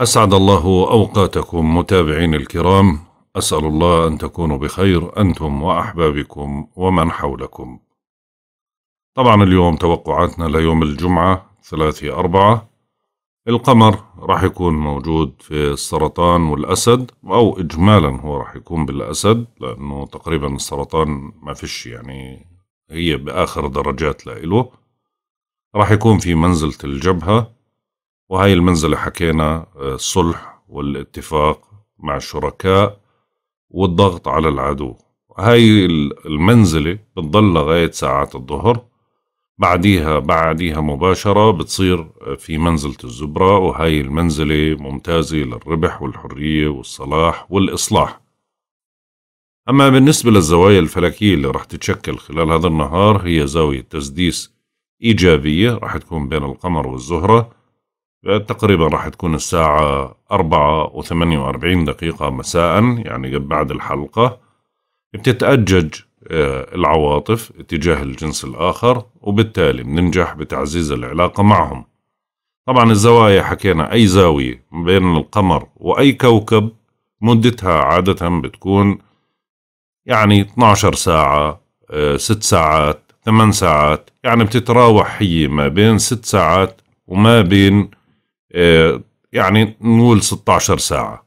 أسعد الله أوقاتكم متابعين الكرام، أسأل الله أن تكونوا بخير أنتم وأحبابكم ومن حولكم. طبعا اليوم توقعاتنا ليوم الجمعة 3/4 القمر راح يكون موجود في السرطان والأسد، أو إجمالا هو راح يكون بالأسد لأنه تقريبا السرطان ما فيش، يعني هي بآخر درجات لإله. راح يكون في منزلة الجبهة، وهي المنزلة حكينا الصلح والاتفاق مع الشركاء والضغط على العدو. هاي المنزلة بتضل لغاية ساعات الظهر، بعديها مباشرة بتصير في منزلة الزبرة، وهي المنزلة ممتازة للربح والحرية والصلاح والإصلاح. أما بالنسبة للزوايا الفلكية اللي راح تتشكل خلال هذا النهار، هي زاوية تسديس إيجابية راح تكون بين القمر والزهرة، تقريبا راح تكون الساعة 4:48 مساء، يعني بعد الحلقة. بتتأجج العواطف اتجاه الجنس الآخر، وبالتالي بننجح بتعزيز العلاقة معهم. طبعا الزوايا حكينا أي زاوية بين القمر وأي كوكب مدتها عادة بتكون يعني 12 ساعة، 6 ساعات، 8 ساعات، يعني بتتراوح هي ما بين 6 ساعات وما بين يعني نقول 16 ساعة.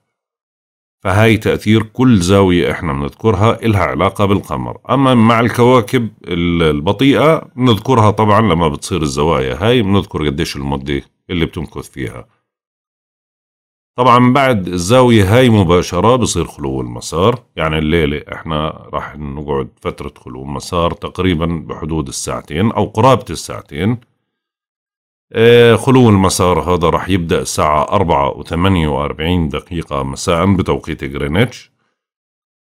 فهاي تأثير كل زاوية احنا بنذكرها إلها علاقة بالقمر. أما مع الكواكب البطيئة بنذكرها طبعا لما بتصير الزوايا هاي، بنذكر قديش المدة اللي بتمكث فيها. طبعا بعد الزاوية هاي مباشرة بصير خلو المسار، يعني الليلة احنا راح نقعد فترة خلو مسار تقريبا بحدود الساعتين أو قرابة الساعتين. خلو المسار هذا راح يبدأ الساعة 4:48 مساء بتوقيت غرينتش،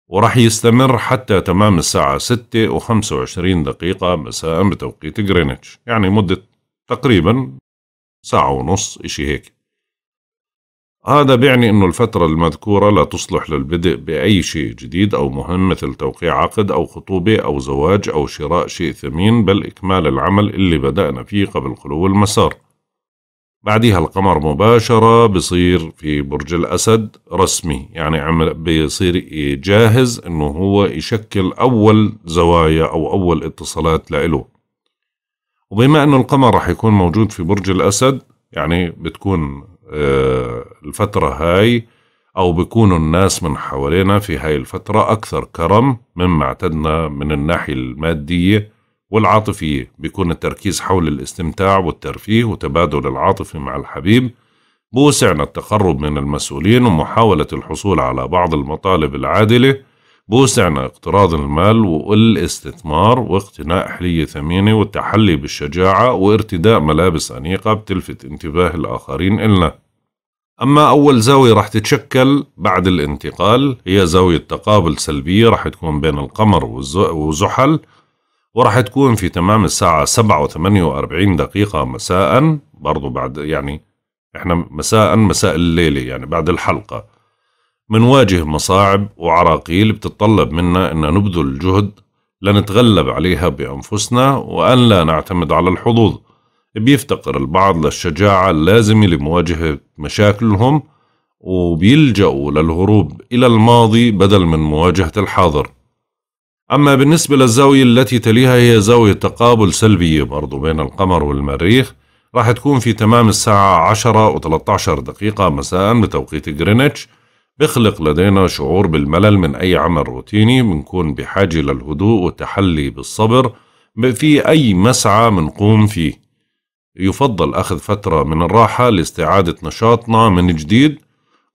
وراح يستمر حتى تمام الساعة 6:25 مساء بتوقيت غرينتش، يعني مدة تقريبا ساعة ونص إشي هيك. هذا بيعني إنه الفترة المذكورة لا تصلح للبدء بأي شيء جديد أو مهم، مثل توقيع عقد أو خطوبة أو زواج أو شراء شيء ثمين، بل إكمال العمل اللي بدأنا فيه قبل خلو المسار. بعدها القمر مباشرة بصير في برج الأسد رسمي، يعني بصير جاهز إنه هو يشكل أول زوايا أو أول اتصالات لإله. وبما إنه القمر راح يكون موجود في برج الأسد، يعني بتكون الفترة هاي أو بيكونوا الناس من حوالينا في هاي الفترة أكثر كرم مما اعتدنا من الناحية المادية والعاطفية. بيكون التركيز حول الاستمتاع والترفيه وتبادل العاطفة مع الحبيب. بوسعنا التقرب من المسؤولين ومحاولة الحصول على بعض المطالب العادلة. بوسعنا اقتراض المال والاستثمار واقتناء حلية ثمينة والتحلي بالشجاعة وارتداء ملابس أنيقة بتلفت انتباه الآخرين إلنا. أما أول زاوية راح تتشكل بعد الانتقال هي زاوية تقابل سلبية، راح تكون بين القمر وزحل، وراح تكون في تمام الساعة 7:48 مساء، برضو بعد يعني احنا مساء الليلة، يعني بعد الحلقة. منواجه مصاعب وعراقيل بتتطلب منا أن نبذل جهد لنتغلب عليها بأنفسنا وأن لا نعتمد على الحظوظ. بيفتقر البعض للشجاعة اللازمة لمواجهة مشاكلهم، وبيلجأوا للهروب إلى الماضي بدل من مواجهة الحاضر. أما بالنسبة للزاوية التي تليها هي زاوية تقابل سلبية برضو بين القمر والمريخ، راح تكون في تمام الساعة 10:13 مساء بتوقيت غرينتش. بخلق لدينا شعور بالملل من أي عمل روتيني، بنكون بحاجة للهدوء والتحلي بالصبر في أي مسعى بنقوم فيه. يفضل أخذ فترة من الراحة لاستعادة نشاطنا من جديد،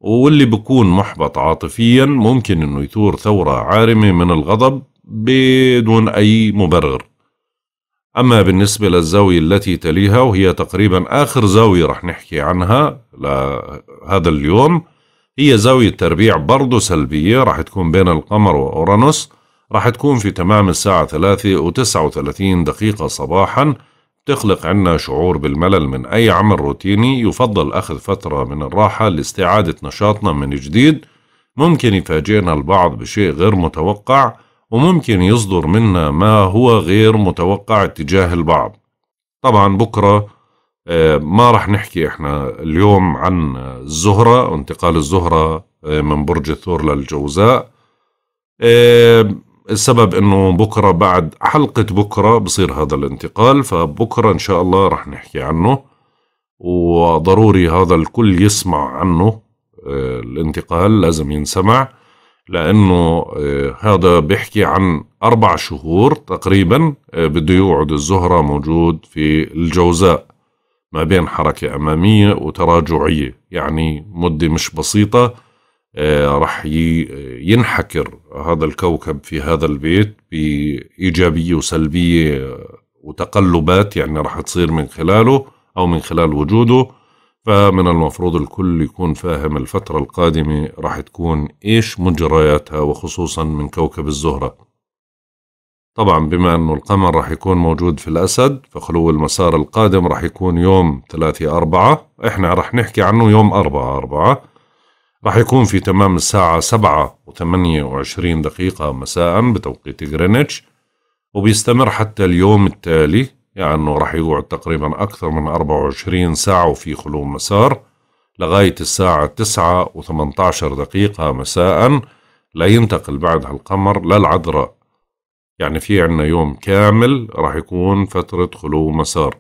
واللي بكون محبط عاطفيا ممكن أنه يثور ثورة عارمة من الغضب بدون أي مبرر. أما بالنسبة للزاوية التي تليها، وهي تقريبا آخر زاوية رح نحكي عنها لهذا اليوم، هي زاوية تربيع برضو سلبية، راح تكون بين القمر وأورانوس، راح تكون في تمام الساعة 3:39 صباحا. تخلق عنا شعور بالملل من أي عمل روتيني، يفضل أخذ فترة من الراحة لاستعادة نشاطنا من جديد. ممكن يفاجئنا البعض بشيء غير متوقع، وممكن يصدر منا ما هو غير متوقع تجاه البعض. طبعا بكرة ما رح نحكي احنا اليوم عن الزهرة وانتقال الزهرة من برج الثور للجوزاء. السبب انه بكرة بعد حلقة بكرة بصير هذا الانتقال، فبكرة ان شاء الله رح نحكي عنه، وضروري هذا الكل يسمع عنه. الانتقال لازم ينسمع، لأنه هذا بيحكي عن 4 شهور تقريبا بده يقعد الزهرة موجود في الجوزاء ما بين حركة أمامية وتراجعية، يعني مدة مش بسيطة. رح ينحكر هذا الكوكب في هذا البيت بإيجابية وسلبية وتقلبات، يعني رح تصير من خلاله أو من خلال وجوده. فمن المفروض الكل يكون فاهم الفترة القادمة راح تكون إيش مجرياتها، وخصوصا من كوكب الزهرة. طبعا بما أنه القمر راح يكون موجود في الأسد، فخلو المسار القادم راح يكون يوم 3/4، إحنا راح نحكي عنه يوم 4/4. راح يكون في تمام الساعة 7:28 مساء بتوقيت غرينتش، وبيستمر حتى اليوم التالي، يعني أنه راح يقعد تقريبا أكثر من 24 ساعة وفي خلو مسار لغاية الساعة 9:18 مساء، لينتقل بعدها القمر للعذراء. يعني في عنا يوم كامل راح يكون فترة خلو مسار.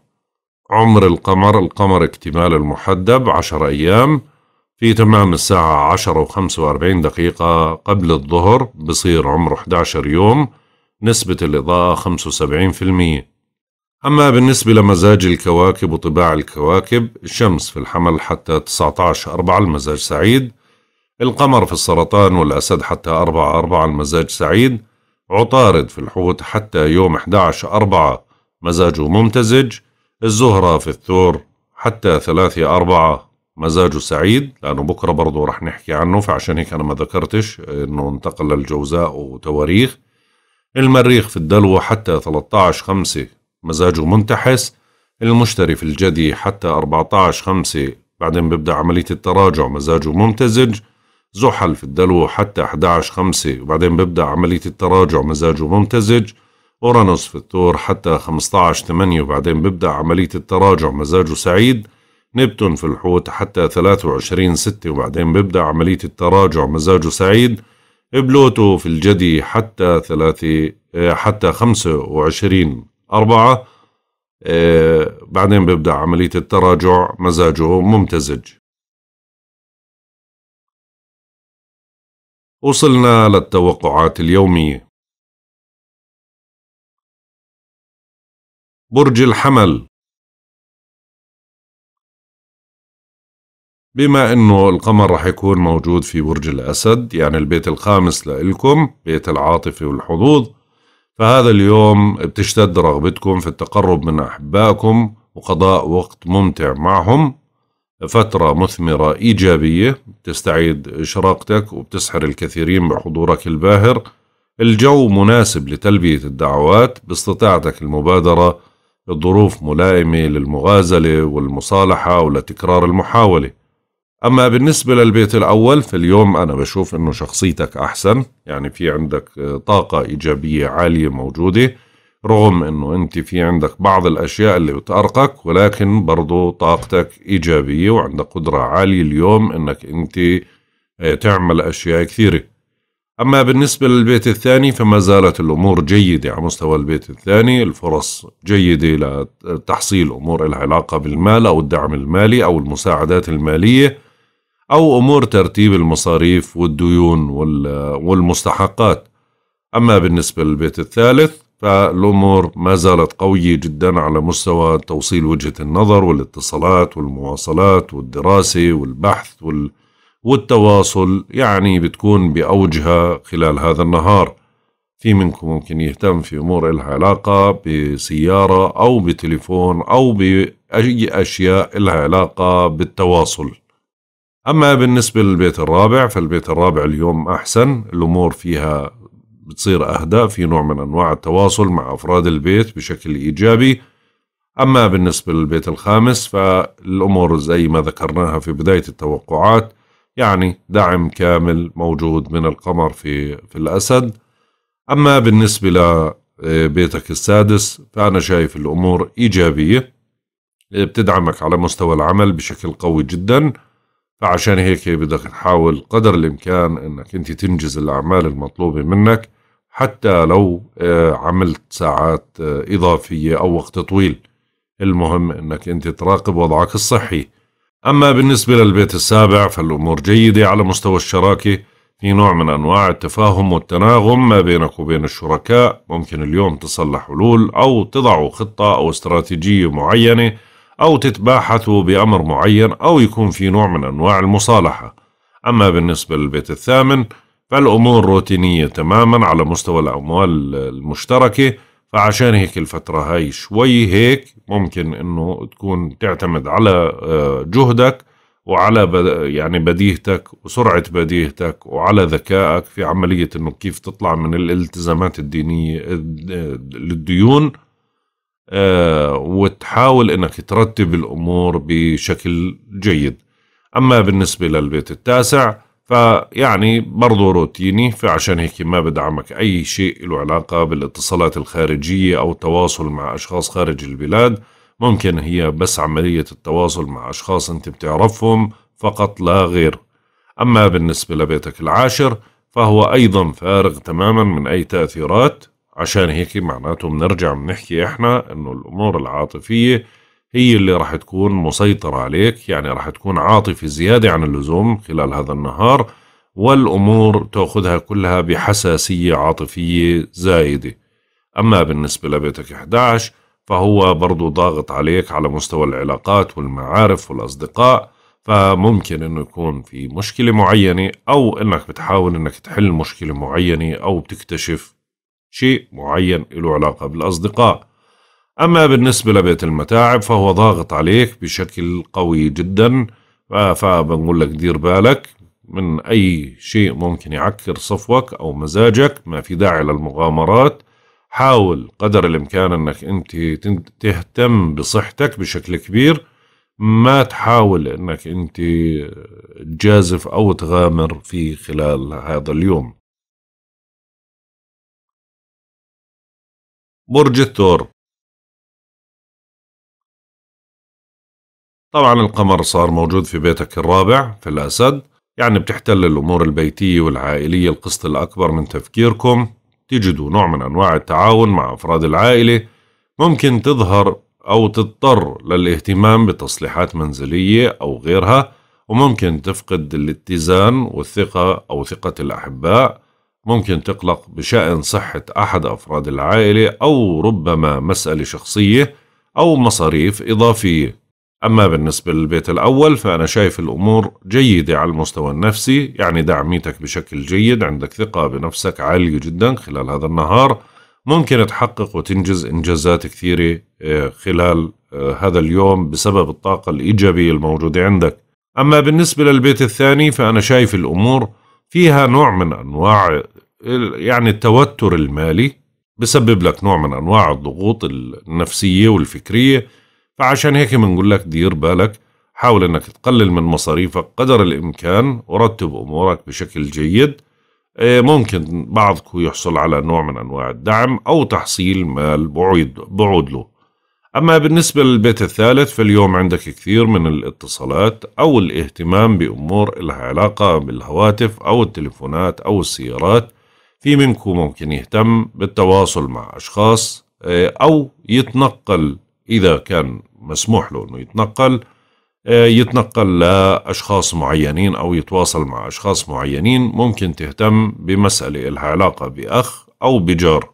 عمر القمر اكتمال المحدب 10 أيام. في تمام الساعة 10:45 قبل الظهر بصير عمره 11 يوم، نسبة الإضاءة 75%. أما بالنسبة لمزاج الكواكب وطباع الكواكب، الشمس في الحمل حتى 19/4 المزاج سعيد، القمر في السرطان والأسد حتى 4/4 المزاج سعيد، عطارد في الحوت حتى يوم 11/4 مزاجه ممتزج، الزهرة في الثور حتى 3/4 مزاجه سعيد، لأنه بكرة برضو رح نحكي عنه، فعشان هيك أنا ما ذكرتش أنه انتقل للجوزاء وتواريخ. المريخ في الدلو حتى 13/5 مزاجه منتحس، المشتري في الجدي حتى 14/5 بعدين بيبدأ عملية التراجع مزاجه ممتزج، زحل في الدلو حتى 11/5 وبعدين بيبدأ عملية التراجع مزاجه ممتزج، أورانوس في الثور حتى 15/8 وبعدين بيبدأ عملية التراجع مزاجه سعيد، نبتون في الحوت حتى 23/6 وبعدين بيبدأ عملية التراجع مزاجه سعيد، بلوتو في الجدي حتى 25/4 بعدين بيبدأ عملية التراجع مزاجه ممتزج. وصلنا للتوقعات اليومية. برج الحمل، بما أنه القمر رح يكون موجود في برج الأسد، يعني البيت الخامس لإلكم، بيت العاطفة والحظوظ، فهذا اليوم بتشتد رغبتكم في التقرب من أحبائكم وقضاء وقت ممتع معهم، فترة مثمرة إيجابية بتستعيد إشراقتك وبتسحر الكثيرين بحضورك الباهر. الجو مناسب لتلبية الدعوات باستطاعتك المبادرة، الظروف ملائمة للمغازلة والمصالحة ولتكرار المحاولة. أما بالنسبة للبيت الأول، في اليوم أنا بشوف أنه شخصيتك أحسن، يعني في عندك طاقة إيجابية عالية موجودة، رغم أنه أنت في عندك بعض الأشياء اللي بتأرقك، ولكن برضو طاقتك إيجابية وعندك قدرة عالية اليوم أنك أنت تعمل أشياء كثيرة. أما بالنسبة للبيت الثاني، فما زالت الأمور جيدة على مستوى البيت الثاني، الفرص جيدة لتحصيل أمور لها علاقة بالمال أو الدعم المالي أو المساعدات المالية أو أمور ترتيب المصاريف والديون والمستحقات. أما بالنسبة للبيت الثالث، فالأمور ما زالت قوية جدا على مستوى توصيل وجهة النظر والاتصالات والمواصلات والدراسة والبحث والتواصل، يعني بتكون بأوجها خلال هذا النهار. في منكم ممكن يهتم في أمور لها علاقة بسيارة أو بتليفون أو بأي أشياء لها علاقة بالتواصل. أما بالنسبة للبيت الرابع، فالبيت الرابع اليوم أحسن، الأمور فيها بتصير أهدى، في نوع من أنواع التواصل مع أفراد البيت بشكل إيجابي. أما بالنسبة للبيت الخامس، فالأمور زي ما ذكرناها في بداية التوقعات، يعني دعم كامل موجود من القمر في الأسد. أما بالنسبة لبيتك السادس، فأنا شايف الأمور إيجابية، بتدعمك على مستوى العمل بشكل قوي جدا. فعشان هيك بدك تحاول قدر الإمكان أنك أنت تنجز الأعمال المطلوبة منك، حتى لو عملت ساعات إضافية أو وقت طويل. المهم أنك أنت تراقب وضعك الصحي. أما بالنسبة للبيت السابع فالأمور جيدة على مستوى الشراكة، في نوع من أنواع التفاهم والتناغم ما بينك وبين الشركاء. ممكن اليوم تصلح حلول أو تضعوا خطة أو استراتيجية معينة، أو تتباحثوا بأمر معين، أو يكون في نوع من أنواع المصالحة. أما بالنسبة للبيت الثامن فالأمور روتينية تماما على مستوى الأموال المشتركة، فعشان هيك الفترة هاي شوي هيك ممكن إنه تكون تعتمد على جهدك وعلى بديهتك وسرعة بديهتك وعلى ذكائك في عملية إنه كيف تطلع من الالتزامات الدينية للديون، وتحاول إنك ترتب الأمور بشكل جيد. أما بالنسبة للبيت التاسع فيعني برضو روتيني، فعشان هيك ما بدعمك أي شيء له علاقة بالاتصالات الخارجية أو التواصل مع أشخاص خارج البلاد. ممكن هي بس عملية التواصل مع أشخاص أنت بتعرفهم فقط لا غير. أما بالنسبة لبيتك العاشر فهو أيضا فارغ تماما من أي تأثيرات، عشان هيك معناته بنرجع بنحكي إحنا إنه الأمور العاطفية هي اللي راح تكون مسيطرة عليك، يعني راح تكون عاطفي زيادة عن اللزوم خلال هذا النهار، والأمور تأخذها كلها بحساسية عاطفية زايدة. أما بالنسبة لبيتك 11 فهو برضو ضاغط عليك على مستوى العلاقات والمعارف والأصدقاء، فممكن إنه يكون في مشكلة معينة، أو إنك بتحاول إنك تحل مشكلة معينة، أو بتكتشف شيء معين له علاقة بالأصدقاء. أما بالنسبة لبيت المتاعب فهو ضاغط عليك بشكل قوي جدا، فبنقول لك دير بالك من أي شيء ممكن يعكر صفوك أو مزاجك، ما في داعي للمغامرات. حاول قدر الإمكان أنك أنت تهتم بصحتك بشكل كبير، ما تحاول أنك أنت تجازف أو تغامر في خلال هذا اليوم. برج الثور، طبعا القمر صار موجود في بيتك الرابع في الأسد، يعني بتحتل الأمور البيتية والعائلية القسط الأكبر من تفكيركم. تجدوا نوع من أنواع التعاون مع أفراد العائلة. ممكن تظهر أو تضطر للاهتمام بتصليحات منزلية أو غيرها، وممكن تفقد الاتزان والثقة أو ثقة الأحباء. ممكن تقلق بشأن صحة أحد أفراد العائلة، أو ربما مسألة شخصية أو مصاريف إضافية. أما بالنسبة للبيت الأول فأنا شايف الأمور جيدة على المستوى النفسي، يعني دعميتك بشكل جيد، عندك ثقة بنفسك عالية جدا خلال هذا النهار. ممكن تحقق وتنجز إنجازات كثيرة خلال هذا اليوم بسبب الطاقة الإيجابية الموجودة عندك. أما بالنسبة للبيت الثاني فأنا شايف الأمور فيها نوع من أنواع يعني التوتر المالي، بسبب لك نوع من أنواع الضغوط النفسية والفكرية، فعشان هيك بنقول لك دير بالك. حاول انك تقلل من مصاريفك قدر الامكان ورتب امورك بشكل جيد. ممكن بعضكم يحصل على نوع من انواع الدعم او تحصيل مال بعود له. اما بالنسبه للبيت الثالث فاليوم عندك كثير من الاتصالات او الاهتمام بامور لها علاقه بالهواتف او التليفونات او السيارات. في منكم ممكن يهتم بالتواصل مع اشخاص او يتنقل إذا كان مسموح له أنه يتنقل لأشخاص معينين أو يتواصل مع أشخاص معينين. ممكن تهتم بمسألة لها علاقة بأخ أو بجار.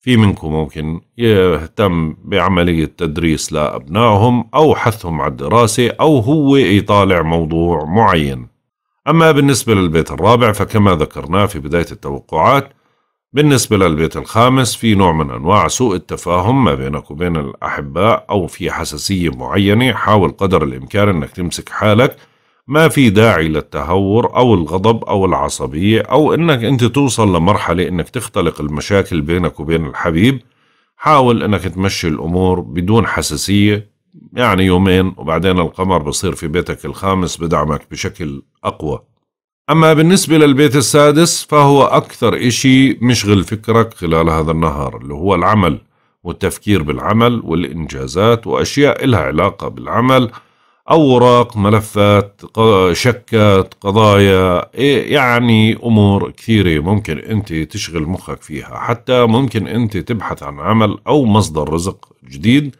في منكم ممكن يهتم بعملية تدريس لأبنائهم أو حثهم على الدراسة، أو هو يطالع موضوع معين. أما بالنسبة للبيت الرابع فكما ذكرناه في بداية التوقعات. بالنسبة للبيت الخامس في نوع من أنواع سوء التفاهم ما بينك وبين الأحباء، أو في حساسية معينة. حاول قدر الإمكان أنك تمسك حالك، ما في داعي للتهور أو الغضب أو العصبية، أو أنك أنت توصل لمرحلة أنك تختلق المشاكل بينك وبين الحبيب. حاول أنك تمشي الأمور بدون حساسية، يعني يومين وبعدين القمر بصير في بيتك الخامس بدعمك بشكل أقوى. أما بالنسبة للبيت السادس فهو أكثر إشي مشغل فكرك خلال هذا النهار اللي هو العمل، والتفكير بالعمل والإنجازات وأشياء إلها علاقة بالعمل، أوراق، ملفات، شكات، قضايا، يعني أمور كثيرة ممكن أنت تشغل مخك فيها. حتى ممكن أنت تبحث عن عمل أو مصدر رزق جديد،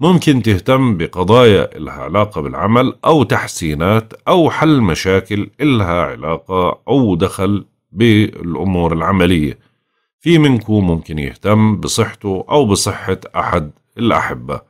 ممكن تهتم بقضايا إلها علاقة بالعمل أو تحسينات أو حل مشاكل إلها علاقة أو دخل بالأمور العملية. في منكم ممكن يهتم بصحته أو بصحة أحد الأحبة.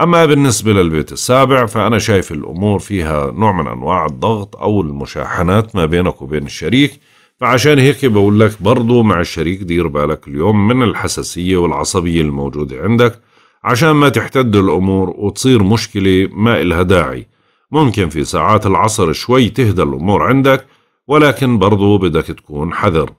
أما بالنسبة للبيت السابع فأنا شايف الأمور فيها نوع من أنواع الضغط أو المشاحنات ما بينك وبين الشريك، فعشان هيك بقول لك برضو مع الشريك دير بالك اليوم من الحساسية والعصبية الموجودة عندك عشان ما تحتد الأمور وتصير مشكلة ما إلها داعي. ممكن في ساعات العصر شوي تهدى الأمور عندك، ولكن برضو بدك تكون حذر.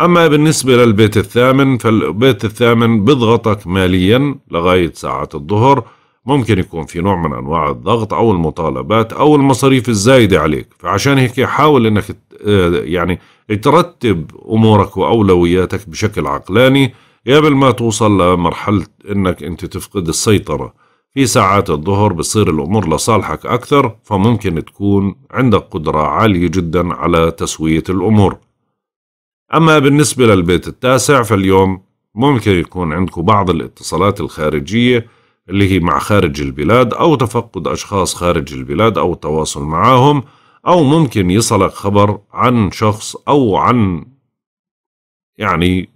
أما بالنسبة للبيت الثامن فالبيت الثامن بضغطك ماليا لغاية ساعات الظهر، ممكن يكون في نوع من أنواع الضغط أو المطالبات أو المصاريف الزايدة عليك، فعشان هيك حاول أنك يعني ترتب أمورك وأولوياتك بشكل عقلاني قبل ما توصل لمرحلة أنك أنت تفقد السيطرة. في ساعات الظهر بصير الأمور لصالحك أكثر، فممكن تكون عندك قدرة عالية جدا على تسوية الأمور. أما بالنسبة للبيت التاسع فاليوم ممكن يكون عندكم بعض الاتصالات الخارجية اللي هي مع خارج البلاد أو تفقد أشخاص خارج البلاد أو التواصل معاهم، أو ممكن يصلك خبر عن شخص أو عن يعني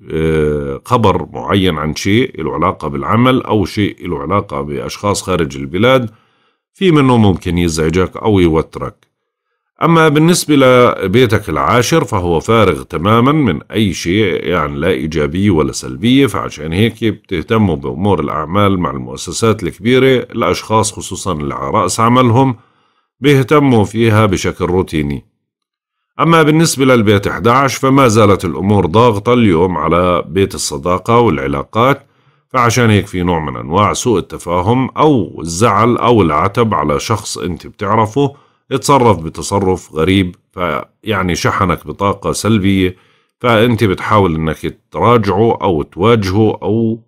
خبر معين عن شيء له علاقة بالعمل أو شيء له علاقة بأشخاص خارج البلاد، في منه ممكن يزعجك أو يوترك. أما بالنسبة لبيتك العاشر فهو فارغ تماما من أي شيء، يعني لا إيجابية ولا سلبية، فعشان هيك بتهتموا بأمور الأعمال مع المؤسسات الكبيرة، الأشخاص خصوصا اللي على رأس عملهم بيهتموا فيها بشكل روتيني. أما بالنسبة للبيت 11 فما زالت الأمور ضاغطة اليوم على بيت الصداقة والعلاقات، فعشان هيك في نوع من أنواع سوء التفاهم أو الزعل أو العتب على شخص أنت بتعرفه اتصرف بتصرف غريب، فيعني شحنك بطاقة سلبية، فأنت بتحاول أنك تراجعه أو تواجهه أو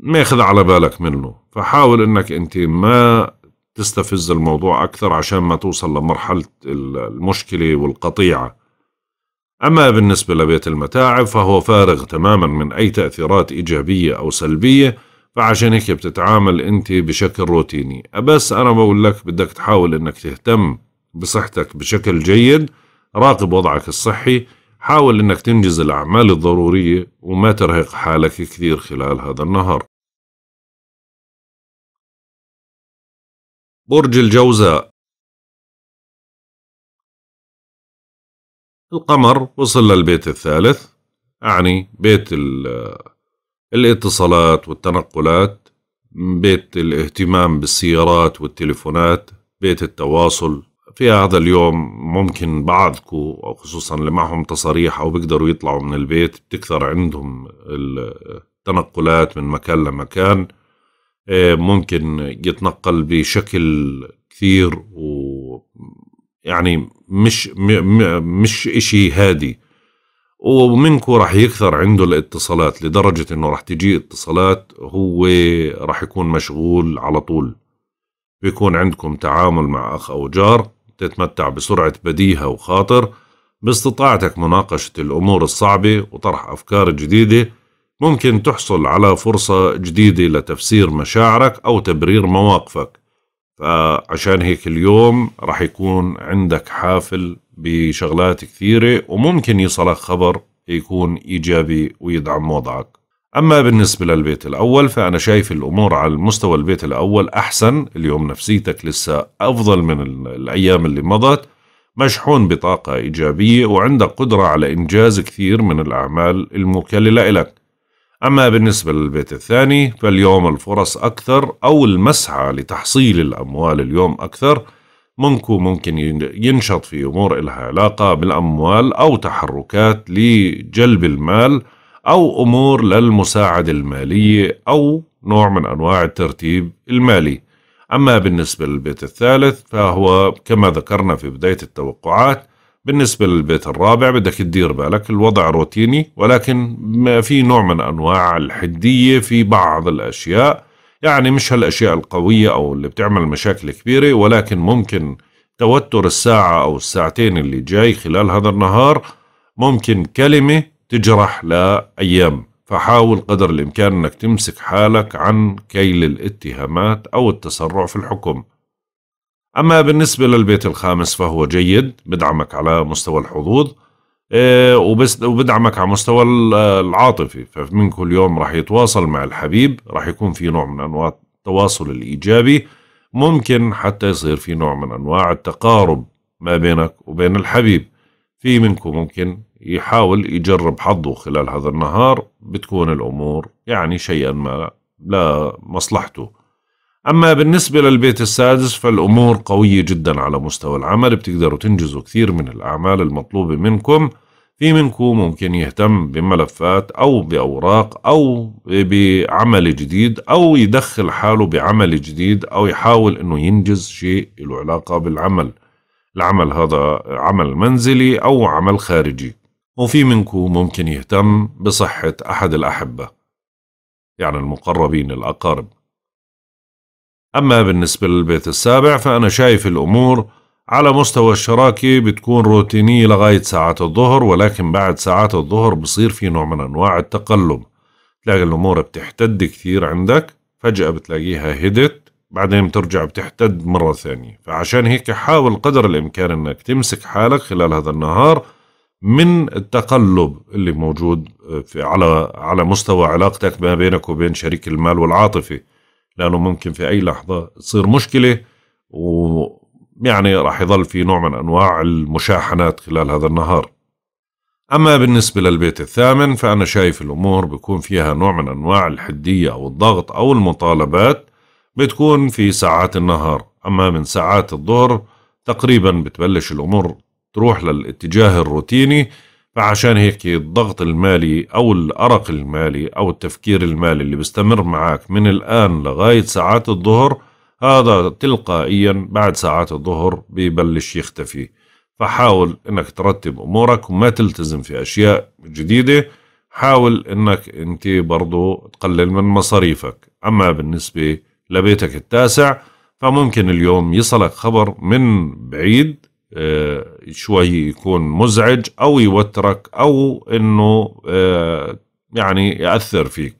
ما ياخذ على بالك منه. فحاول أنك أنت ما تستفز الموضوع أكثر عشان ما توصل لمرحلة المشكلة والقطيعة. أما بالنسبة لبيت المتاعب فهو فارغ تماما من أي تأثيرات إيجابية أو سلبية، فعشان هيك بتتعامل انت بشكل روتيني. بس انا بقول لك بدك تحاول انك تهتم بصحتك بشكل جيد، راقب وضعك الصحي، حاول انك تنجز الاعمال الضرورية وما ترهق حالك كثير خلال هذا النهار. برج الجوزاء. القمر وصل للبيت الثالث، يعني بيت الاتصالات والتنقلات، بيت الاهتمام بالسيارات والتليفونات، بيت التواصل. في هذا اليوم ممكن بعضكم أو خصوصا اللي معهم تصاريح أو بيقدروا يطلعوا من البيت بتكثر عندهم التنقلات من مكان لمكان، ممكن يتنقل بشكل كثير ويعني مش إشي هادي، ومنكو راح يكثر عنده الاتصالات لدرجة انه راح تجي اتصالات هو راح يكون مشغول على طول. بيكون عندكم تعامل مع اخ او جار، تتمتع بسرعة بديهة وخاطر، باستطاعتك مناقشة الامور الصعبة وطرح افكار جديدة. ممكن تحصل على فرصة جديدة لتفسير مشاعرك او تبرير مواقفك، فعشان هيك اليوم راح يكون عندك حافل بشغلات كثيرة وممكن يصلك خبر يكون إيجابي ويدعم وضعك. أما بالنسبة للبيت الأول فأنا شايف الأمور على المستوى البيت الأول أحسن اليوم، نفسيتك لسه أفضل من الأيام اللي مضت، مشحون بطاقة إيجابية وعندك قدرة على إنجاز كثير من الأعمال المكللة لك. أما بالنسبة للبيت الثاني فاليوم الفرص أكثر أو المسعى لتحصيل الأموال اليوم أكثر، منكم ممكن ينشط في أمور إلها علاقة بالأموال أو تحركات لجلب المال أو أمور للمساعدة المالية أو نوع من أنواع الترتيب المالي. أما بالنسبة للبيت الثالث فهو كما ذكرنا في بداية التوقعات بالنسبة للبيت الرابع بدك تدير بالك الوضع روتيني، ولكن في نوع من أنواع الحدية في بعض الأشياء، يعني مش هالأشياء القوية أو اللي بتعمل مشاكل كبيرة، ولكن ممكن توتر الساعة أو الساعتين اللي جاي خلال هذا النهار ممكن كلمة تجرح لأيام، فحاول قدر الإمكان أنك تمسك حالك عن كيل الاتهامات أو التسرع في الحكم. أما بالنسبة للبيت الخامس فهو جيد، بدعمك على مستوى الحظوظ وبدعمك على مستوى العاطفي، فمن كل يوم راح يتواصل مع الحبيب، راح يكون في نوع من أنواع التواصل الإيجابي، ممكن حتى يصير في نوع من أنواع التقارب ما بينك وبين الحبيب. في منكم ممكن يحاول يجرب حظه خلال هذا النهار، بتكون الأمور يعني شيئا ما لا مصلحته. أما بالنسبة للبيت السادس فالأمور قوية جدا على مستوى العمل، بتقدروا تنجزوا كثير من الأعمال المطلوبة منكم. في منكم ممكن يهتم بملفات أو بأوراق أو بعمل جديد أو يدخل حاله بعمل جديد أو يحاول أنه ينجز شيء له علاقة بالعمل، العمل هذا عمل منزلي أو عمل خارجي. وفي منكم ممكن يهتم بصحة أحد الأحبة، يعني المقربين الأقارب. أما بالنسبة للبيت السابع فأنا شايف الأمور على مستوى الشراكة بتكون روتينية لغاية ساعات الظهر، ولكن بعد ساعات الظهر بصير في نوع من أنواع التقلب، تلاقي الأمور بتحتد كثير عندك، فجأة بتلاقيها هدت، بعدين بترجع بتحتد مرة ثانية. فعشان هيك حاول قدر الإمكان أنك تمسك حالك خلال هذا النهار من التقلب اللي موجود على مستوى علاقتك ما بينك وبين شريك المال والعاطفي، لأنه ممكن في أي لحظة تصير مشكلة، ويعني راح يظل في نوع من أنواع المشاحنات خلال هذا النهار. أما بالنسبة للبيت الثامن فأنا شايف الأمور بيكون فيها نوع من أنواع الحدية أو الضغط أو المطالبات، بتكون في ساعات النهار. أما من ساعات الظهر تقريبا بتبلش الأمور تروح للاتجاه الروتيني، فعشان هيك الضغط المالي أو الأرق المالي أو التفكير المالي اللي بيستمر معك من الآن لغاية ساعات الظهر، هذا تلقائيا بعد ساعات الظهر ببلش يختفي. فحاول إنك ترتب أمورك وما تلتزم في أشياء جديدة، حاول إنك أنت برضو تقلل من مصاريفك. أما بالنسبة لبيتك التاسع فممكن اليوم يصلك خبر من بعيد شوي يكون مزعج أو يوترك أو إنه يعني يأثر فيك.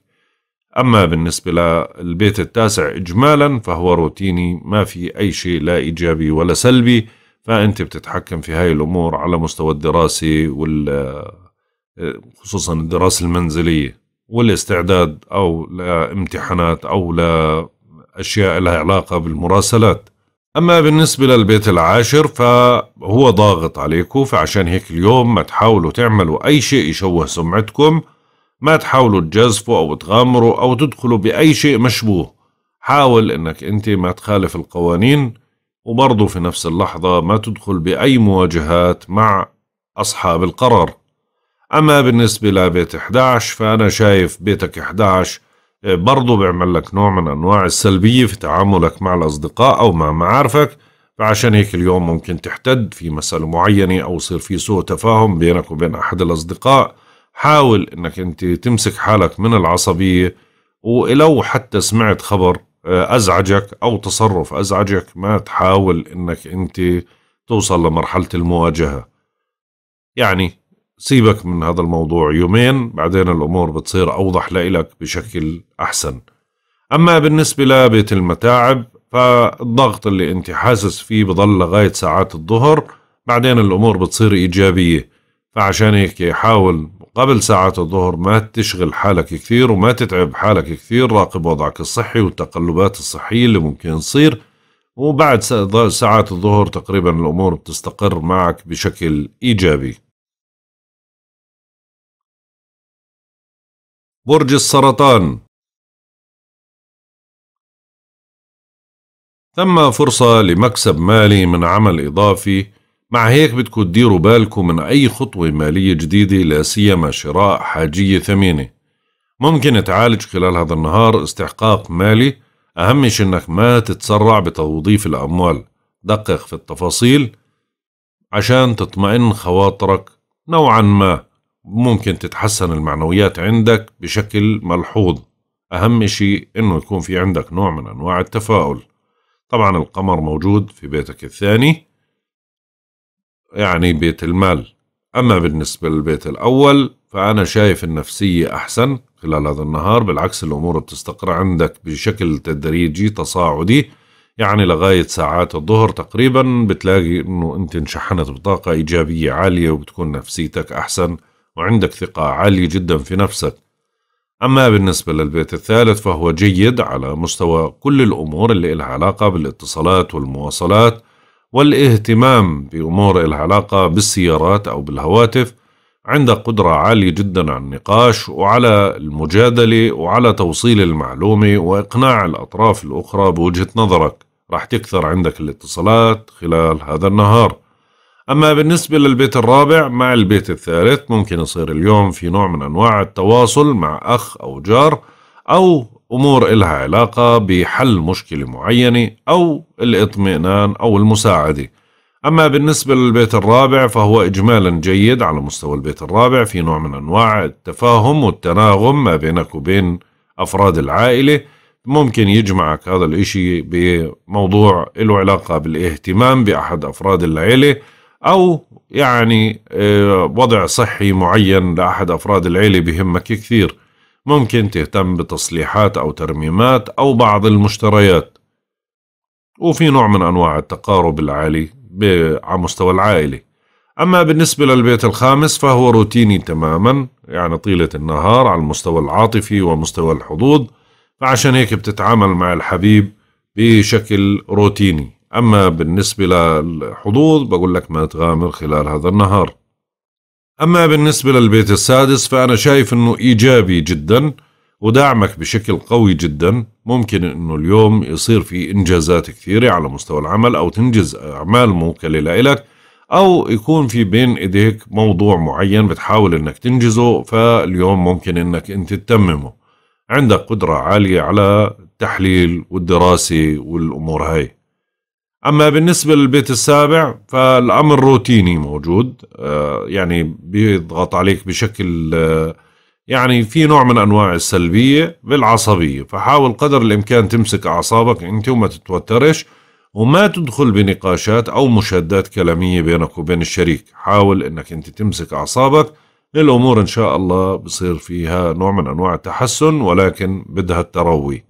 أما بالنسبة للبيت التاسع إجمالا فهو روتيني، ما في أي شيء لا إيجابي ولا سلبي، فأنت بتتحكم في هاي الأمور على مستوى الدراسة خصوصا الدراسة المنزلية والاستعداد أو لامتحانات أو لأشياء لها علاقة بالمراسلات. أما بالنسبة للبيت العاشر فهو ضاغط عليكم، فعشان هيك اليوم ما تحاولوا تعملوا أي شيء يشوه سمعتكم، ما تحاولوا تجازفوا أو تغامروا أو تدخلوا بأي شيء مشبوه. حاول أنك أنت ما تخالف القوانين، وبرضه في نفس اللحظة ما تدخل بأي مواجهات مع أصحاب القرار. أما بالنسبة لبيت 11 فأنا شايف بيتك 11 برضو بيعمل لك نوع من أنواع السلبية في تعاملك مع الأصدقاء أو مع معارفك، فعشان هيك اليوم ممكن تحتد في مسألة معينة أو يصير في سوء تفاهم بينك وبين أحد الأصدقاء. حاول أنك أنت تمسك حالك من العصبية، ولو حتى سمعت خبر أزعجك أو تصرف أزعجك ما تحاول أنك أنت توصل لمرحلة المواجهة، يعني سيبك من هذا الموضوع يومين، بعدين الأمور بتصير أوضح لإلك بشكل أحسن. أما بالنسبة لبيت المتاعب فالضغط اللي أنت حاسس فيه بضل لغاية ساعات الظهر، بعدين الأمور بتصير إيجابية. فعشان هيك حاول قبل ساعات الظهر ما تشغل حالك كثير وما تتعب حالك كثير، راقب وضعك الصحي والتقلبات الصحية اللي ممكن تصير، وبعد ساعات الظهر تقريبا الأمور بتستقر معك بشكل إيجابي. برج السرطان، تم فرصة لمكسب مالي من عمل إضافي، مع هيك بدكم تديروا بالكم من أي خطوة مالية جديدة، لا سيما شراء حاجية ثمينة. ممكن تعالج خلال هذا النهار استحقاق مالي، أهم شيء إنك ما تتسرع بتوظيف الأموال، دقق في التفاصيل عشان تطمئن خواطرك نوعا ما. ممكن تتحسن المعنويات عندك بشكل ملحوظ. أهم شيء إنه يكون في عندك نوع من أنواع التفاؤل. طبعا القمر موجود في بيتك الثاني يعني بيت المال. أما بالنسبة للبيت الأول فأنا شايف النفسية أحسن خلال هذا النهار. بالعكس الأمور بتستقر عندك بشكل تدريجي تصاعدي، يعني لغاية ساعات الظهر تقريبا بتلاقي إنه أنت انشحنت بطاقة إيجابية عالية وبتكون نفسيتك أحسن وعندك ثقة عالية جدا في نفسك. أما بالنسبة للبيت الثالث فهو جيد على مستوى كل الأمور اللي لها علاقة بالاتصالات والمواصلات والاهتمام بأمور لها علاقة بالسيارات أو بالهواتف. عندك قدرة عالية جدا على النقاش وعلى المجادلة وعلى توصيل المعلومة وإقناع الأطراف الأخرى بوجهة نظرك. راح تكثر عندك الاتصالات خلال هذا النهار. أما بالنسبة للبيت الرابع مع البيت الثالث ممكن يصير اليوم في نوع من أنواع التواصل مع أخ أو جار أو أمور إلها علاقة بحل مشكلة معينة أو الإطمئنان أو المساعدة. أما بالنسبة للبيت الرابع فهو إجمالا جيد على مستوى البيت الرابع في نوع من أنواع التفاهم والتناغم ما بينك وبين أفراد العائلة. ممكن يجمعك هذا الإشي بموضوع له علاقة بالاهتمام بأحد أفراد العائلة أو يعني وضع صحي معين لأحد أفراد العيلة بهمك كثير. ممكن تهتم بتصليحات أو ترميمات أو بعض المشتريات، وفي نوع من أنواع التقارب العالي على مستوى العائلة. أما بالنسبة للبيت الخامس فهو روتيني تماما يعني طيلة النهار على المستوى العاطفي ومستوى الحظوظ، فعشان هيك بتتعامل مع الحبيب بشكل روتيني. أما بالنسبة للحظوظ بقول لك ما تغامر خلال هذا النهار. أما بالنسبة للبيت السادس فأنا شايف أنه إيجابي جدا ودعمك بشكل قوي جدا. ممكن أنه اليوم يصير في إنجازات كثيرة على مستوى العمل أو تنجز أعمال موكلة لإلك أو يكون في بين إيديك موضوع معين بتحاول أنك تنجزه، فاليوم ممكن أنك أنت تتممه. عندك قدرة عالية على التحليل والدراسة والأمور هاي. أما بالنسبة للبيت السابع فالأمر روتيني موجود، يعني بيضغط عليك بشكل يعني في نوع من أنواع السلبية بالعصبية. فحاول قدر الإمكان تمسك أعصابك أنت وما تتوترش وما تدخل بنقاشات أو مشادات كلامية بينك وبين الشريك. حاول أنك أنت تمسك أعصابك. الأمور إن شاء الله بصير فيها نوع من أنواع التحسن ولكن بدها التروي.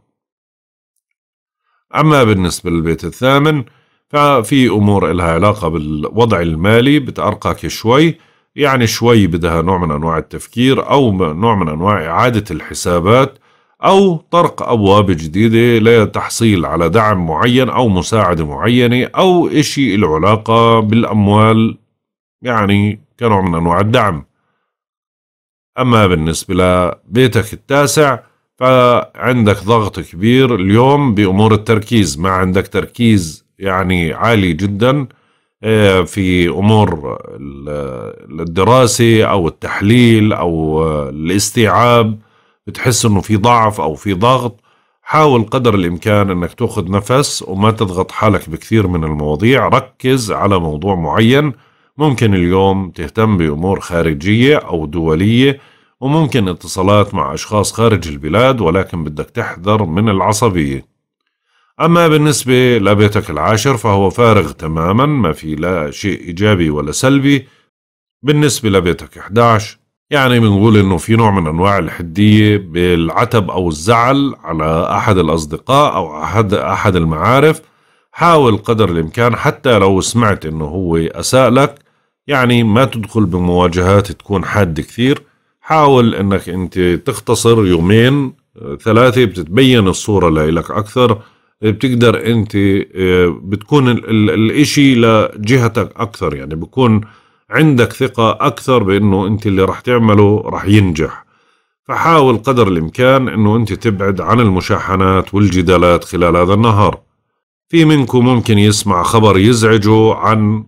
أما بالنسبة للبيت الثامن ففي أمور لها علاقة بالوضع المالي بتأرقك شوي، يعني شوي بدها نوع من أنواع التفكير أو نوع من أنواع إعادة الحسابات أو طرق أبواب جديدة لتحصيل على دعم معين أو مساعدة معينة أو إشي له علاقة بالأموال يعني كنوع من أنواع الدعم. أما بالنسبة لبيتك التاسع فعندك ضغط كبير اليوم بأمور التركيز. ما عندك تركيز يعني عالي جدا في أمور الدراسة أو التحليل أو الاستيعاب. بتحس أنه في ضعف أو في ضغط. حاول قدر الإمكان أنك تأخذ نفس وما تضغط حالك بكثير من المواضيع. ركز على موضوع معين. ممكن اليوم تهتم بأمور خارجية أو دولية وممكن اتصالات مع أشخاص خارج البلاد، ولكن بدك تحذر من العصبية. أما بالنسبة لبيتك العاشر فهو فارغ تماما، ما في لا شيء إيجابي ولا سلبي. بالنسبة لبيتك 11 يعني بنقول إنه في نوع من أنواع الحدية بالعتب أو الزعل على أحد الأصدقاء أو أحد المعارف. حاول قدر الإمكان حتى لو سمعت إنه هو أساء لك يعني ما تدخل بمواجهات تكون حادة كثير. حاول انك انت تختصر يومين ثلاثة بتتبين الصورة لإلك اكثر. بتقدر انت بتكون الاشي لجهتك اكثر، يعني بكون عندك ثقة اكثر بانه انت اللي رح تعمله رح ينجح. فحاول قدر الامكان انه انت تبعد عن المشاحنات والجدالات خلال هذا النهار. في منكم ممكن يسمع خبر يزعجه عن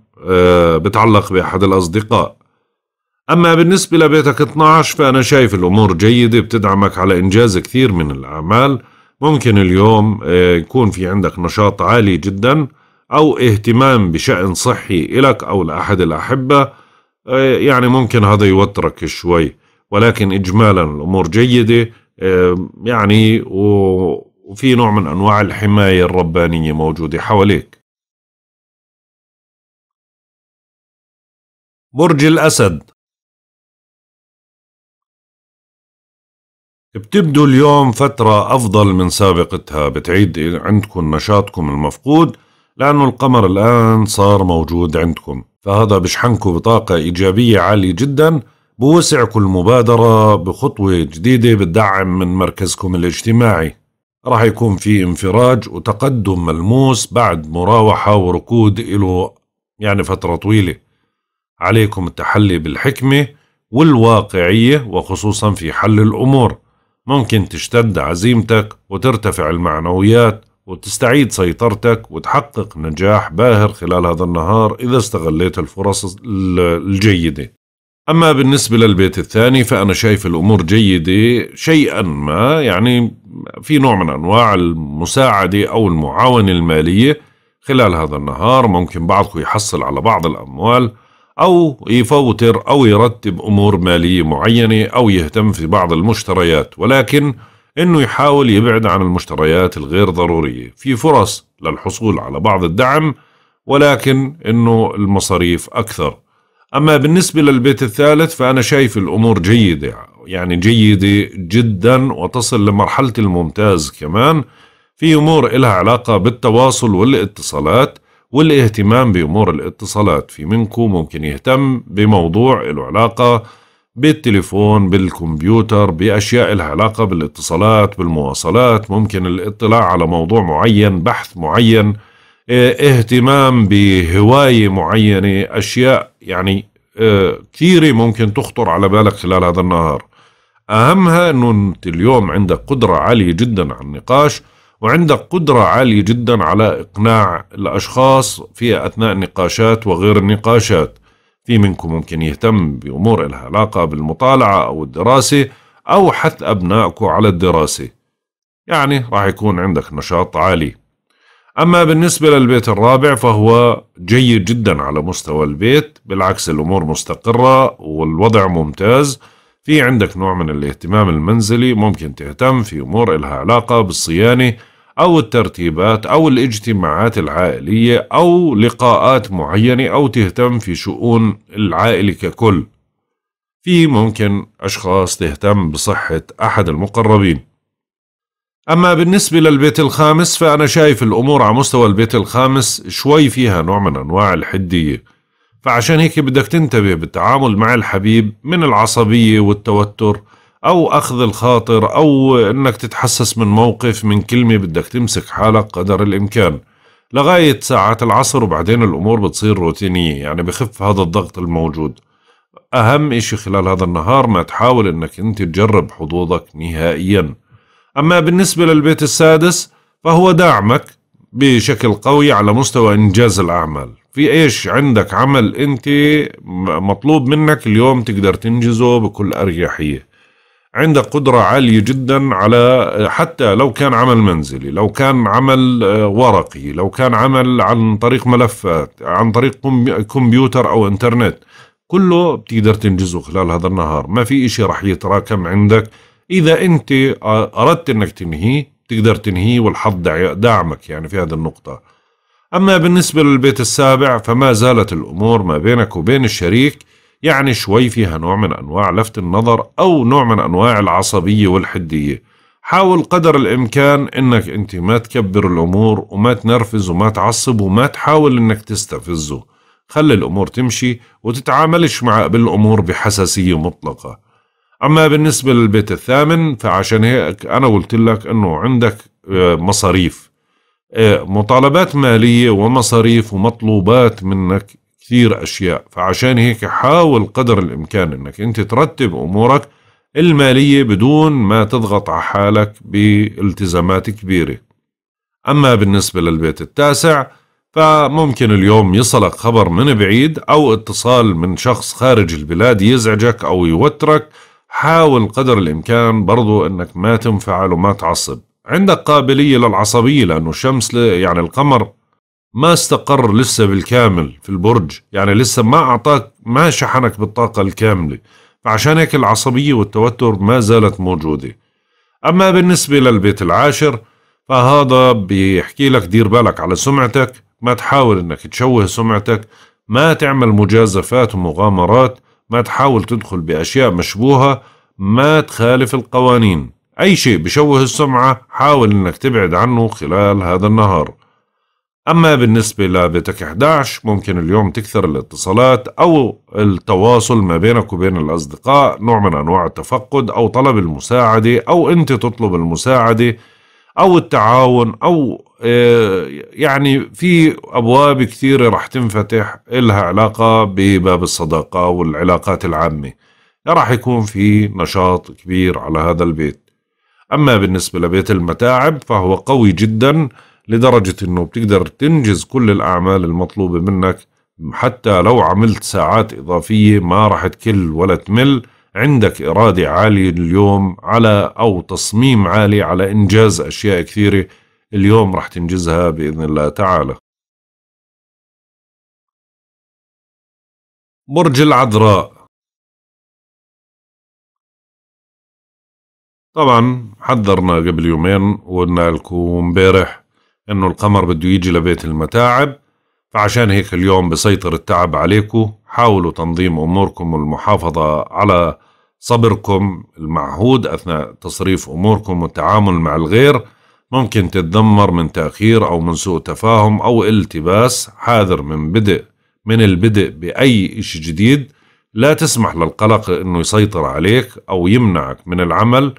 بتعلق بأحد الأصدقاء. أما بالنسبة لبيتك 12 فأنا شايف الأمور جيدة بتدعمك على إنجاز كثير من الأعمال. ممكن اليوم يكون في عندك نشاط عالي جدا أو اهتمام بشأن صحي إلك أو لأحد الأحبة، يعني ممكن هذا يوترك شوي، ولكن إجمالا الأمور جيدة يعني، وفي نوع من أنواع الحماية الربانية موجودة حواليك. برج الأسد، بتبدو اليوم فترة أفضل من سابقتها، بتعيد عندكم نشاطكم المفقود لأنه القمر الآن صار موجود عندكم، فهذا بشحنكم بطاقة إيجابية عالية جدا، بوسعكم المبادرة بخطوة جديدة بتدعم من مركزكم الاجتماعي. راح يكون في انفراج وتقدم ملموس بعد مراوحة وركود له يعني فترة طويلة. عليكم التحلي بالحكمة والواقعية وخصوصا في حل الأمور. ممكن تشتد عزيمتك وترتفع المعنويات وتستعيد سيطرتك وتحقق نجاح باهر خلال هذا النهار إذا استغليت الفرص الجيدة. أما بالنسبة للبيت الثاني فأنا شايف الأمور جيدة شيئا ما، يعني في نوع من أنواع المساعدة أو المعاونة المالية خلال هذا النهار. ممكن بعضكم يحصل على بعض الأموال أو يفوتر أو يرتب أمور مالية معينة أو يهتم في بعض المشتريات، ولكن إنه يحاول يبعد عن المشتريات الغير ضرورية. في فرص للحصول على بعض الدعم ولكن إنه المصاريف أكثر. أما بالنسبة للبيت الثالث فأنا شايف الأمور جيدة، يعني جيدة جدا وتصل لمرحلة الممتاز. كمان في أمور إلها علاقة بالتواصل والاتصالات والاهتمام بأمور الاتصالات. في منكم ممكن يهتم بموضوع له علاقة بالتليفون، بالكمبيوتر، بأشياء لها علاقة بالاتصالات، بالمواصلات. ممكن الاطلاع على موضوع معين، بحث معين، اهتمام بهواية معينة، أشياء يعني كثيرة ممكن تخطر على بالك خلال هذا النهار. أهمها أنه أنت اليوم عندك قدرة عالية جدا على النقاش، وعندك قدرة عالية جدا على إقناع الأشخاص في أثناء النقاشات وغير النقاشات. في منكم ممكن يهتم بأمور لها علاقة بالمطالعة أو الدراسة أو حث أبنائكم على الدراسة، يعني راح يكون عندك نشاط عالي. أما بالنسبة للبيت الرابع فهو جيد جدا على مستوى البيت، بالعكس الأمور مستقرة والوضع ممتاز. في عندك نوع من الاهتمام المنزلي، ممكن تهتم في أمور لها علاقة بالصيانة أو الترتيبات أو الاجتماعات العائلية أو لقاءات معينة، أو تهتم في شؤون العائلة ككل. في ممكن أشخاص تهتم بصحة أحد المقربين. أما بالنسبة للبيت الخامس فأنا شايف الأمور على مستوى البيت الخامس شوي فيها نوع من أنواع الحدية، فعشان هيك بدك تنتبه بالتعامل مع الحبيب من العصبية والتوتر أو أخذ الخاطر أو أنك تتحسس من موقف من كلمة. بدك تمسك حالك قدر الإمكان لغاية ساعات العصر، وبعدين الأمور بتصير روتينية، يعني بخف هذا الضغط الموجود. أهم إشي خلال هذا النهار ما تحاول أنك أنت تجرب حظوظك نهائيا. أما بالنسبة للبيت السادس فهو دعمك بشكل قوي على مستوى إنجاز الأعمال. في إيش عندك عمل أنت مطلوب منك اليوم تقدر تنجزه بكل أريحية. عندك قدرة عالية جدا على حتى لو كان عمل منزلي، لو كان عمل ورقي، لو كان عمل عن طريق ملفات، عن طريق كمبيوتر أو إنترنت، كله بتقدر تنجزه خلال هذا النهار. ما في إشي رح يتراكم عندك، إذا أنت أردت أنك تنهيه تقدر تنهيه والحظ دعمك يعني في هذه النقطة. أما بالنسبة للبيت السابع فما زالت الأمور ما بينك وبين الشريك يعني شوي فيها نوع من أنواع لفت النظر أو نوع من أنواع العصبية والحدية. حاول قدر الإمكان أنك أنت ما تكبر الأمور وما تنرفز وما تعصب وما تحاول أنك تستفزه. خلي الأمور تمشي وتتعاملش مع بالأمور بحساسية مطلقة. أما بالنسبة للبيت الثامن فعشان هيك أنا قلت لك أنه عندك مصاريف، مطالبات مالية ومصاريف ومطلوبات منك كثير أشياء، فعشان هيك حاول قدر الإمكان أنك أنت ترتب أمورك المالية بدون ما تضغط على حالك بالتزامات كبيرة. أما بالنسبة للبيت التاسع فممكن اليوم يصلك خبر من بعيد أو اتصال من شخص خارج البلاد يزعجك أو يوترك. حاول قدر الإمكان برضو أنك ما تنفعل وما تعصب. عندك قابلية للعصبية لأنه الشمس يعني القمر ما استقر لسه بالكامل في البرج، يعني لسه ما أعطاك، ما شحنك بالطاقة الكاملة، فعشان هيك العصبية والتوتر ما زالت موجودة. أما بالنسبة للبيت العاشر فهذا بيحكي لك دير بالك على سمعتك، ما تحاول إنك تشوه سمعتك، ما تعمل مجازفات ومغامرات، ما تحاول تدخل بأشياء مشبوهة، ما تخالف القوانين، أي شيء بشوه السمعة حاول إنك تبعد عنه خلال هذا النهار. أما بالنسبة لبيتك 11 ممكن اليوم تكثر الاتصالات أو التواصل ما بينك وبين الأصدقاء، نوع من أنواع التفقد أو طلب المساعدة أو أنت تطلب المساعدة أو التعاون، أو يعني في أبواب كثيرة رح تنفتح إلها علاقة بباب الصداقة والعلاقات العامة، رح يكون في نشاط كبير على هذا البيت. أما بالنسبة لبيت المتاعب فهو قوي جدا لدرجة أنه بتقدر تنجز كل الأعمال المطلوبة منك، حتى لو عملت ساعات إضافية ما رح تكل ولا تمل، عندك إرادة عالية اليوم على أو تصميم عالي على إنجاز أشياء كثيرة اليوم رح تنجزها بإذن الله تعالى. برج العذراء، طبعا حذرنا قبل يومين وقلنا لكم امبارح إنه القمر بده يجي لبيت المتاعب، فعشان هيك اليوم بسيطر التعب عليكم، حاولوا تنظيم أموركم والمحافظة على صبركم المعهود أثناء تصريف أموركم والتعامل مع الغير، ممكن تتذمر من تأخير أو من سوء تفاهم أو التباس، حاذر من البدء بأي إشي جديد، لا تسمح للقلق إنه يسيطر عليك أو يمنعك من العمل،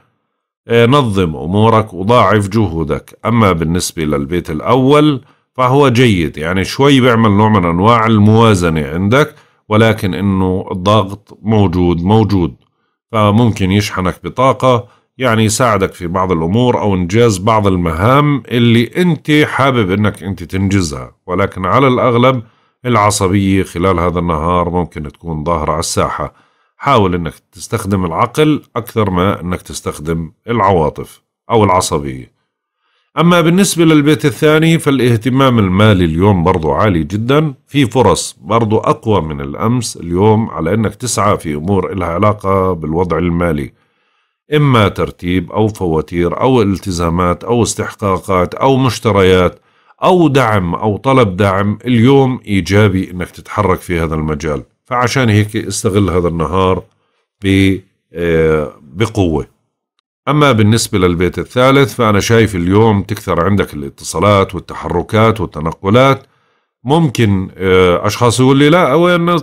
نظم أمورك وضاعف جهودك. أما بالنسبة للبيت الأول فهو جيد، يعني شوي بيعمل نوع من أنواع الموازنة عندك، ولكن إنه الضغط موجود، فممكن يشحنك بطاقة، يعني يساعدك في بعض الأمور أو إنجاز بعض المهام اللي أنت حابب إنك أنت تنجزها، ولكن على الأغلب العصبية خلال هذا النهار ممكن تكون ظاهرة على الساحة. حاول إنك تستخدم العقل أكثر ما إنك تستخدم العواطف أو العصبية. أما بالنسبة للبيت الثاني فالاهتمام المالي اليوم برضو عالي جدا، في فرص برضو أقوى من الأمس اليوم على إنك تسعى في أمور لها علاقة بالوضع المالي، إما ترتيب أو فواتير أو التزامات أو استحقاقات أو مشتريات أو دعم أو طلب دعم، اليوم إيجابي إنك تتحرك في هذا المجال، فعشان هيك استغل هذا النهار بقوة. أما بالنسبة للبيت الثالث فأنا شايف اليوم تكثر عندك الاتصالات والتحركات والتنقلات، ممكن أشخاص يقول لي لا وين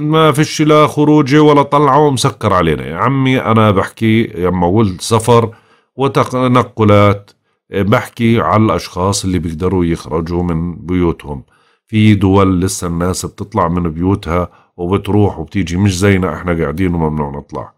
ما فيش لا خروجه ولا طلعه ومسكر علينا، يا عمي أنا بحكي لما قلت سفر وتنقلات بحكي على الأشخاص اللي بيقدروا يخرجوا من بيوتهم، في دول لسه الناس بتطلع من بيوتها وبتروح وبتيجي مش زينا احنا قاعدين وممنوع نطلع،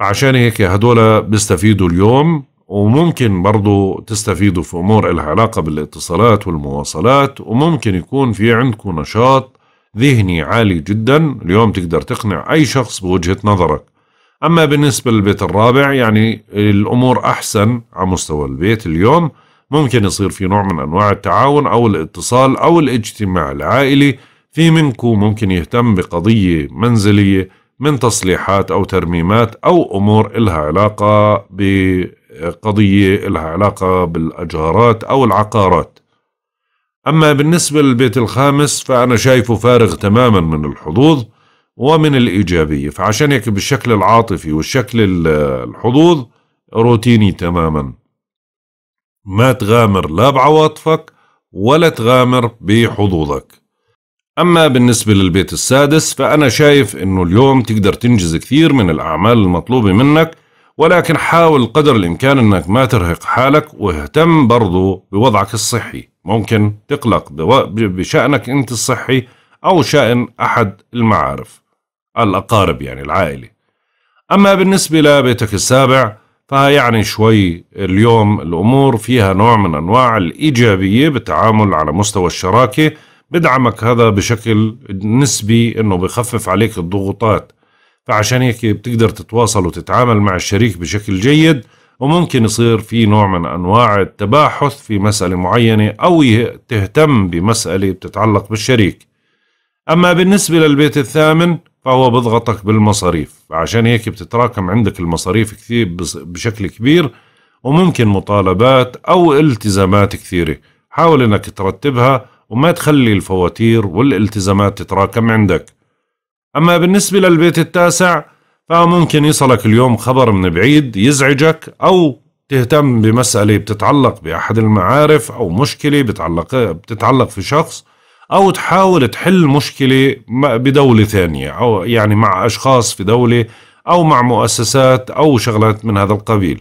عشان هيك هدول بيستفيدوا اليوم، وممكن برضو تستفيدوا في أمور لها علاقة بالاتصالات والمواصلات، وممكن يكون في عندكم نشاط ذهني عالي جدا اليوم، تقدر تقنع أي شخص بوجهة نظرك. أما بالنسبة للبيت الرابع يعني الأمور أحسن على مستوى البيت اليوم، ممكن يصير في نوع من أنواع التعاون أو الاتصال أو الاجتماع العائلي، في منكم ممكن يهتم بقضية منزلية من تصليحات أو ترميمات أو أمور إلها علاقة بقضية إلها علاقة بالأجارات أو العقارات. أما بالنسبة للبيت الخامس فأنا شايفه فارغ تماما من الحظوظ ومن الإيجابية، فعشان هيك بالشكل العاطفي والشكل الحظوظ روتيني تماما، ما تغامر لا بعواطفك ولا تغامر بحظوظك. أما بالنسبة للبيت السادس فأنا شايف أنه اليوم تقدر تنجز كثير من الأعمال المطلوبة منك، ولكن حاول قدر الإمكان أنك ما ترهق حالك، واهتم برضو بوضعك الصحي، ممكن تقلق بشأنك أنت الصحي أو شأن أحد المعارف الأقارب يعني العائلة. أما بالنسبة لبيتك السابع فيعني شوي اليوم الأمور فيها نوع من أنواع الإيجابية بالتعامل على مستوى الشراكة، بدعمك هذا بشكل نسبي انه بخفف عليك الضغوطات، فعشان هيك بتقدر تتواصل وتتعامل مع الشريك بشكل جيد، وممكن يصير في نوع من أنواع التباحث في مسألة معينة أو تهتم بمسألة بتتعلق بالشريك. أما بالنسبة للبيت الثامن فهو بضغطك بالمصاريف، عشان هيك بتتراكم عندك المصاريف كثير بشكل كبير، وممكن مطالبات أو التزامات كثيرة. حاول أنك ترتبها وما تخلي الفواتير والالتزامات تتراكم عندك. أما بالنسبة للبيت التاسع فممكن يصلك اليوم خبر من بعيد يزعجك، أو تهتم بمسألة بتتعلق بأحد المعارف، أو مشكلة بتتعلق في شخص، أو تحاول تحل مشكلة بدولة ثانية، أو يعني مع أشخاص في دولة أو مع مؤسسات أو شغلات من هذا القبيل.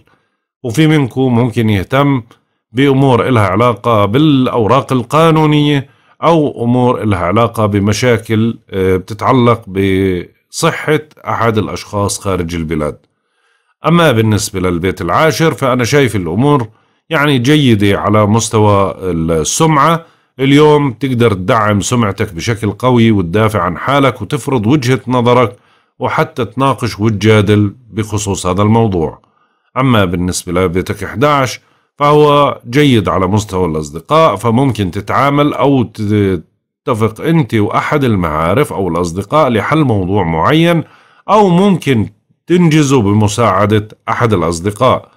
وفي منكم ممكن يهتم بأمور إلها علاقة بالأوراق القانونية، أو أمور إلها علاقة بمشاكل بتتعلق بصحة أحد الأشخاص خارج البلاد. أما بالنسبة للبيت العاشر فأنا شايف الأمور يعني جيدة على مستوى السمعة. اليوم تقدر تدعم سمعتك بشكل قوي وتدافع عن حالك وتفرض وجهة نظرك، وحتى تناقش وتجادل بخصوص هذا الموضوع. أما بالنسبة لبيتك 11 فهو جيد على مستوى الأصدقاء، فممكن تتعامل أو تتفق أنت وأحد المعارف أو الأصدقاء لحل موضوع معين، أو ممكن تنجزه بمساعدة أحد الأصدقاء،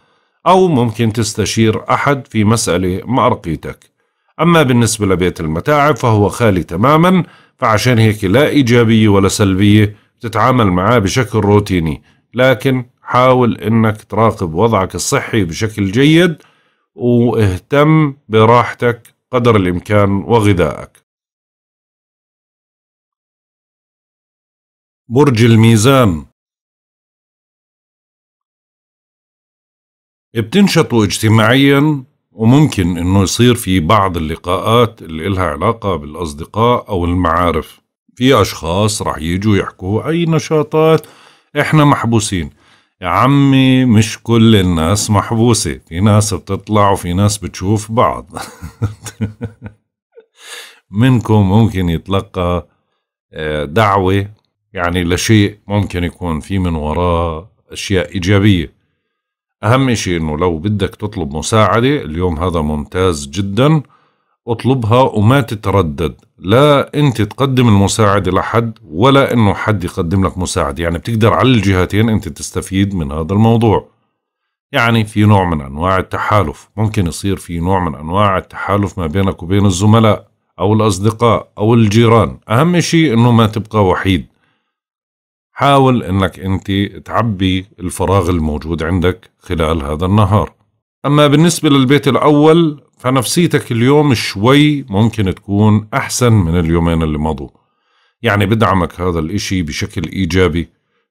أو ممكن تستشير أحد في مسألة ما أرقيتك. أما بالنسبة لبيت المتاعب فهو خالي تماما، فعشان هيك لا إيجابية ولا سلبية، تتعامل معاه بشكل روتيني، لكن حاول أنك تراقب وضعك الصحي بشكل جيد، واهتم براحتك قدر الإمكان وغذائك. برج الميزان، بتنشطوا اجتماعيا، وممكن أنه يصير في بعض اللقاءات اللي إلها علاقة بالأصدقاء أو المعارف. في أشخاص رح يجوا يحكوا أي نشاطات، إحنا محبوسين. يا عمي مش كل الناس محبوسة، في ناس بتطلع وفي ناس بتشوف بعض. منكم ممكن يتلقى دعوة يعني لشيء ممكن يكون في من وراه أشياء إيجابية. أهم شيء إنه لو بدك تطلب مساعدة اليوم هذا ممتاز جدا، اطلبها وما تتردد. لا أنت تقدم المساعدة لحد ولا إنه حد يقدم لك مساعدة، يعني بتقدر على الجهتين أنت تستفيد من هذا الموضوع. يعني في نوع من أنواع التحالف، ممكن يصير في نوع من أنواع التحالف ما بينك وبين الزملاء أو الأصدقاء أو الجيران. أهم شيء إنه ما تبقى وحيد. حاول أنك أنت تعبي الفراغ الموجود عندك خلال هذا النهار. أما بالنسبة للبيت الأول فنفسيتك اليوم شوي ممكن تكون أحسن من اليومين اللي مضوا، يعني بدعمك هذا الإشي بشكل إيجابي،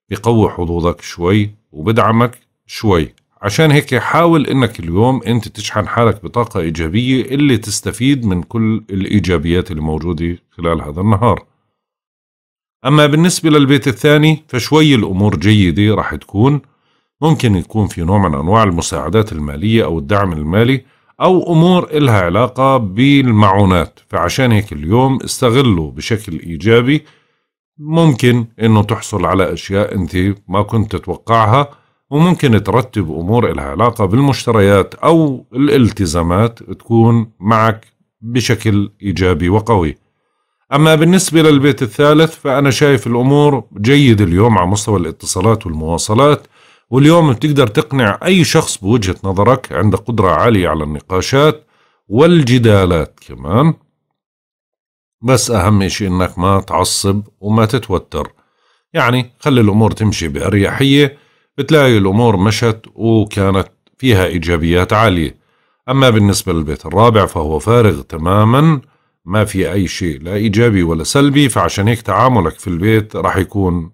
بقوي حظوظك شوي وبدعمك شوي. عشان هيك حاول أنك اليوم أنت تشحن حالك بطاقة إيجابية اللي تستفيد من كل الإيجابيات اللي موجودة خلال هذا النهار. أما بالنسبة للبيت الثاني فشوي الأمور جيدة راح تكون، ممكن يكون في نوع من أنواع المساعدات المالية أو الدعم المالي، أو أمور إلها علاقة بالمعونات. فعشان هيك اليوم استغله بشكل إيجابي، ممكن أنه تحصل على أشياء أنت ما كنت تتوقعها، وممكن ترتب أمور إلها علاقة بالمشتريات أو الالتزامات تكون معك بشكل إيجابي وقوي. أما بالنسبة للبيت الثالث فأنا شايف الأمور جيد اليوم على مستوى الاتصالات والمواصلات، واليوم بتقدر تقنع أي شخص بوجهة نظرك، عندك قدرة عالية على النقاشات والجدالات كمان. بس أهم شيء إنك ما تعصب وما تتوتر، يعني خلي الأمور تمشي بأريحية، بتلاقي الأمور مشت وكانت فيها إيجابيات عالية. أما بالنسبة للبيت الرابع فهو فارغ تماماً، ما في أي شيء لا إيجابي ولا سلبي، فعشان هيك تعاملك في البيت راح يكون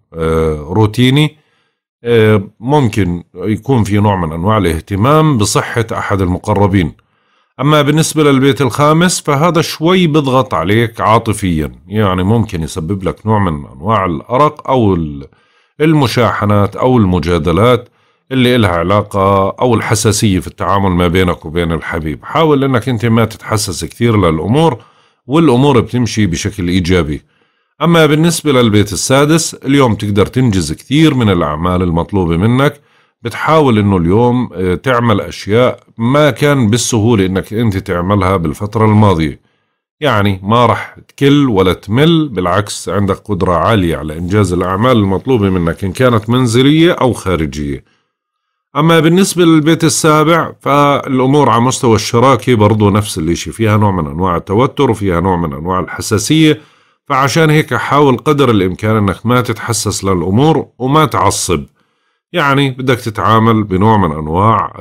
روتيني. ممكن يكون في نوع من أنواع الاهتمام بصحة أحد المقربين. أما بالنسبة للبيت الخامس فهذا شوي بضغط عليك عاطفيا، يعني ممكن يسبب لك نوع من أنواع الأرق أو المشاحنات أو المجادلات اللي إلها علاقة، أو الحساسية في التعامل ما بينك وبين الحبيب. حاول أنك أنت ما تتحسس كثير للأمور، والأمور بتمشي بشكل إيجابي. أما بالنسبة للبيت السادس اليوم تقدر تنجز كثير من الأعمال المطلوبة منك، بتحاول انه اليوم تعمل اشياء ما كان بالسهولة انك انت تعملها بالفترة الماضية. يعني ما رح تكل ولا تمل، بالعكس عندك قدرة عالية على انجاز الاعمال المطلوبة منك ان كانت منزلية او خارجية. اما بالنسبة للبيت السابع فالامور على مستوى الشراكة برضو نفس الاشي، فيها نوع من انواع التوتر وفيها نوع من انواع الحساسية، فعشان هيك حاول قدر الامكان انك ما تتحسس للامور وما تعصب. يعني بدك تتعامل بنوع من انواع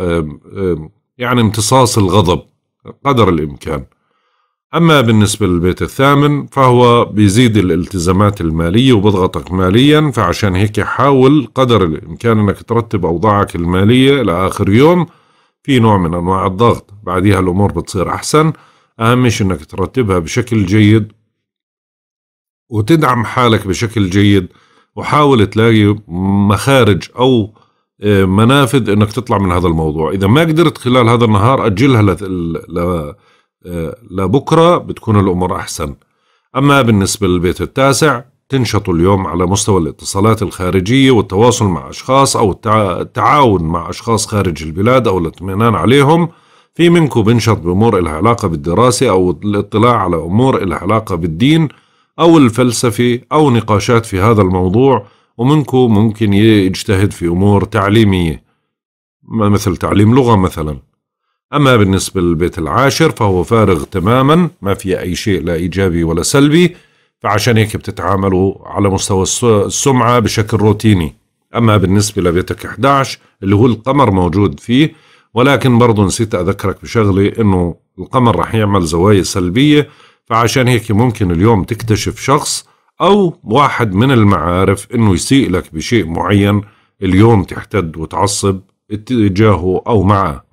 يعني امتصاص الغضب قدر الامكان. اما بالنسبة للبيت الثامن فهو بيزيد الالتزامات المالية وبضغطك ماليا، فعشان هيك حاول قدر الامكان انك ترتب اوضاعك المالية لاخر يوم في نوع من انواع الضغط، بعديها الامور بتصير احسن. اهم شيء انك ترتبها بشكل جيد وتدعم حالك بشكل جيد، وحاول تلاقي مخارج أو منافذ أنك تطلع من هذا الموضوع. إذا ما قدرت خلال هذا النهار أجلها لبكرة بتكون الأمور أحسن. أما بالنسبة للبيت التاسع تنشط اليوم على مستوى الاتصالات الخارجية والتواصل مع أشخاص أو التعاون مع أشخاص خارج البلاد أو الاطمئنان عليهم. في منكم بنشط بأمور إلها علاقة بالدراسة أو الاطلاع على أمور إلها علاقة بالدين أو الفلسفة أو نقاشات في هذا الموضوع، ومنكم ممكن يجتهد في أمور تعليمية مثل تعليم لغة مثلا. أما بالنسبة للبيت العاشر فهو فارغ تماما، ما في أي شيء لا إيجابي ولا سلبي، فعشان هيك بتتعاملوا على مستوى السمعة بشكل روتيني. أما بالنسبة لبيتك 11 اللي هو القمر موجود فيه، ولكن برضو نسيت أذكرك بشغلة إنه القمر رح يعمل زوايا سلبية، فعشان هيك ممكن اليوم تكتشف شخص أو واحد من المعارف إنه يسيء لك بشيء معين، اليوم تحتد وتعصب اتجاهه أو معه.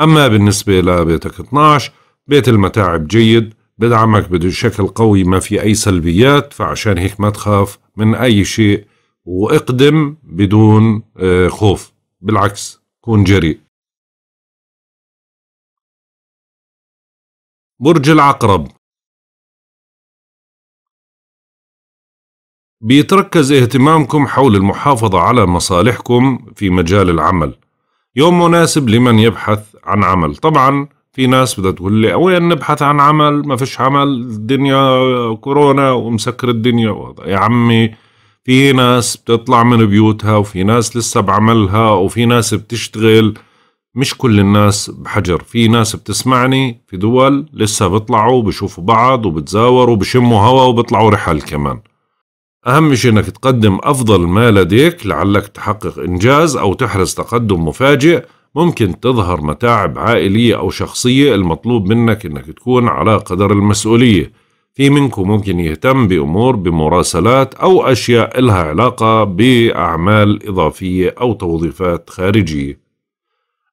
أما بالنسبة لبيتك 12 بيت المتاعب جيد، بدعمك بشكل قوي، ما في أي سلبيات، فعشان هيك ما تخاف من أي شيء واقدم بدون خوف، بالعكس كون جريء. برج العقرب بيتركز اهتمامكم حول المحافظة على مصالحكم في مجال العمل. يوم مناسب لمن يبحث عن عمل. طبعا في ناس بدها تقول لي وين نبحث عن عمل، ما فيش عمل، الدنيا كورونا ومسكر الدنيا. يا عمي في ناس بتطلع من بيوتها وفي ناس لسه بعملها وفي ناس بتشتغل، مش كل الناس بحجر. في ناس بتسمعني في دول لسه بيطلعوا بشوفوا بعض وبتزاوروا وبشموا هوا وبيطلعوا رحل كمان. أهم شيء أنك تقدم أفضل ما لديك لعلك تحقق إنجاز أو تحرز تقدم مفاجئ. ممكن تظهر متاعب عائلية أو شخصية، المطلوب منك أنك تكون على قدر المسؤولية. في منكم ممكن يهتم بأمور بمراسلات أو أشياء لها علاقة بأعمال إضافية أو توظيفات خارجية.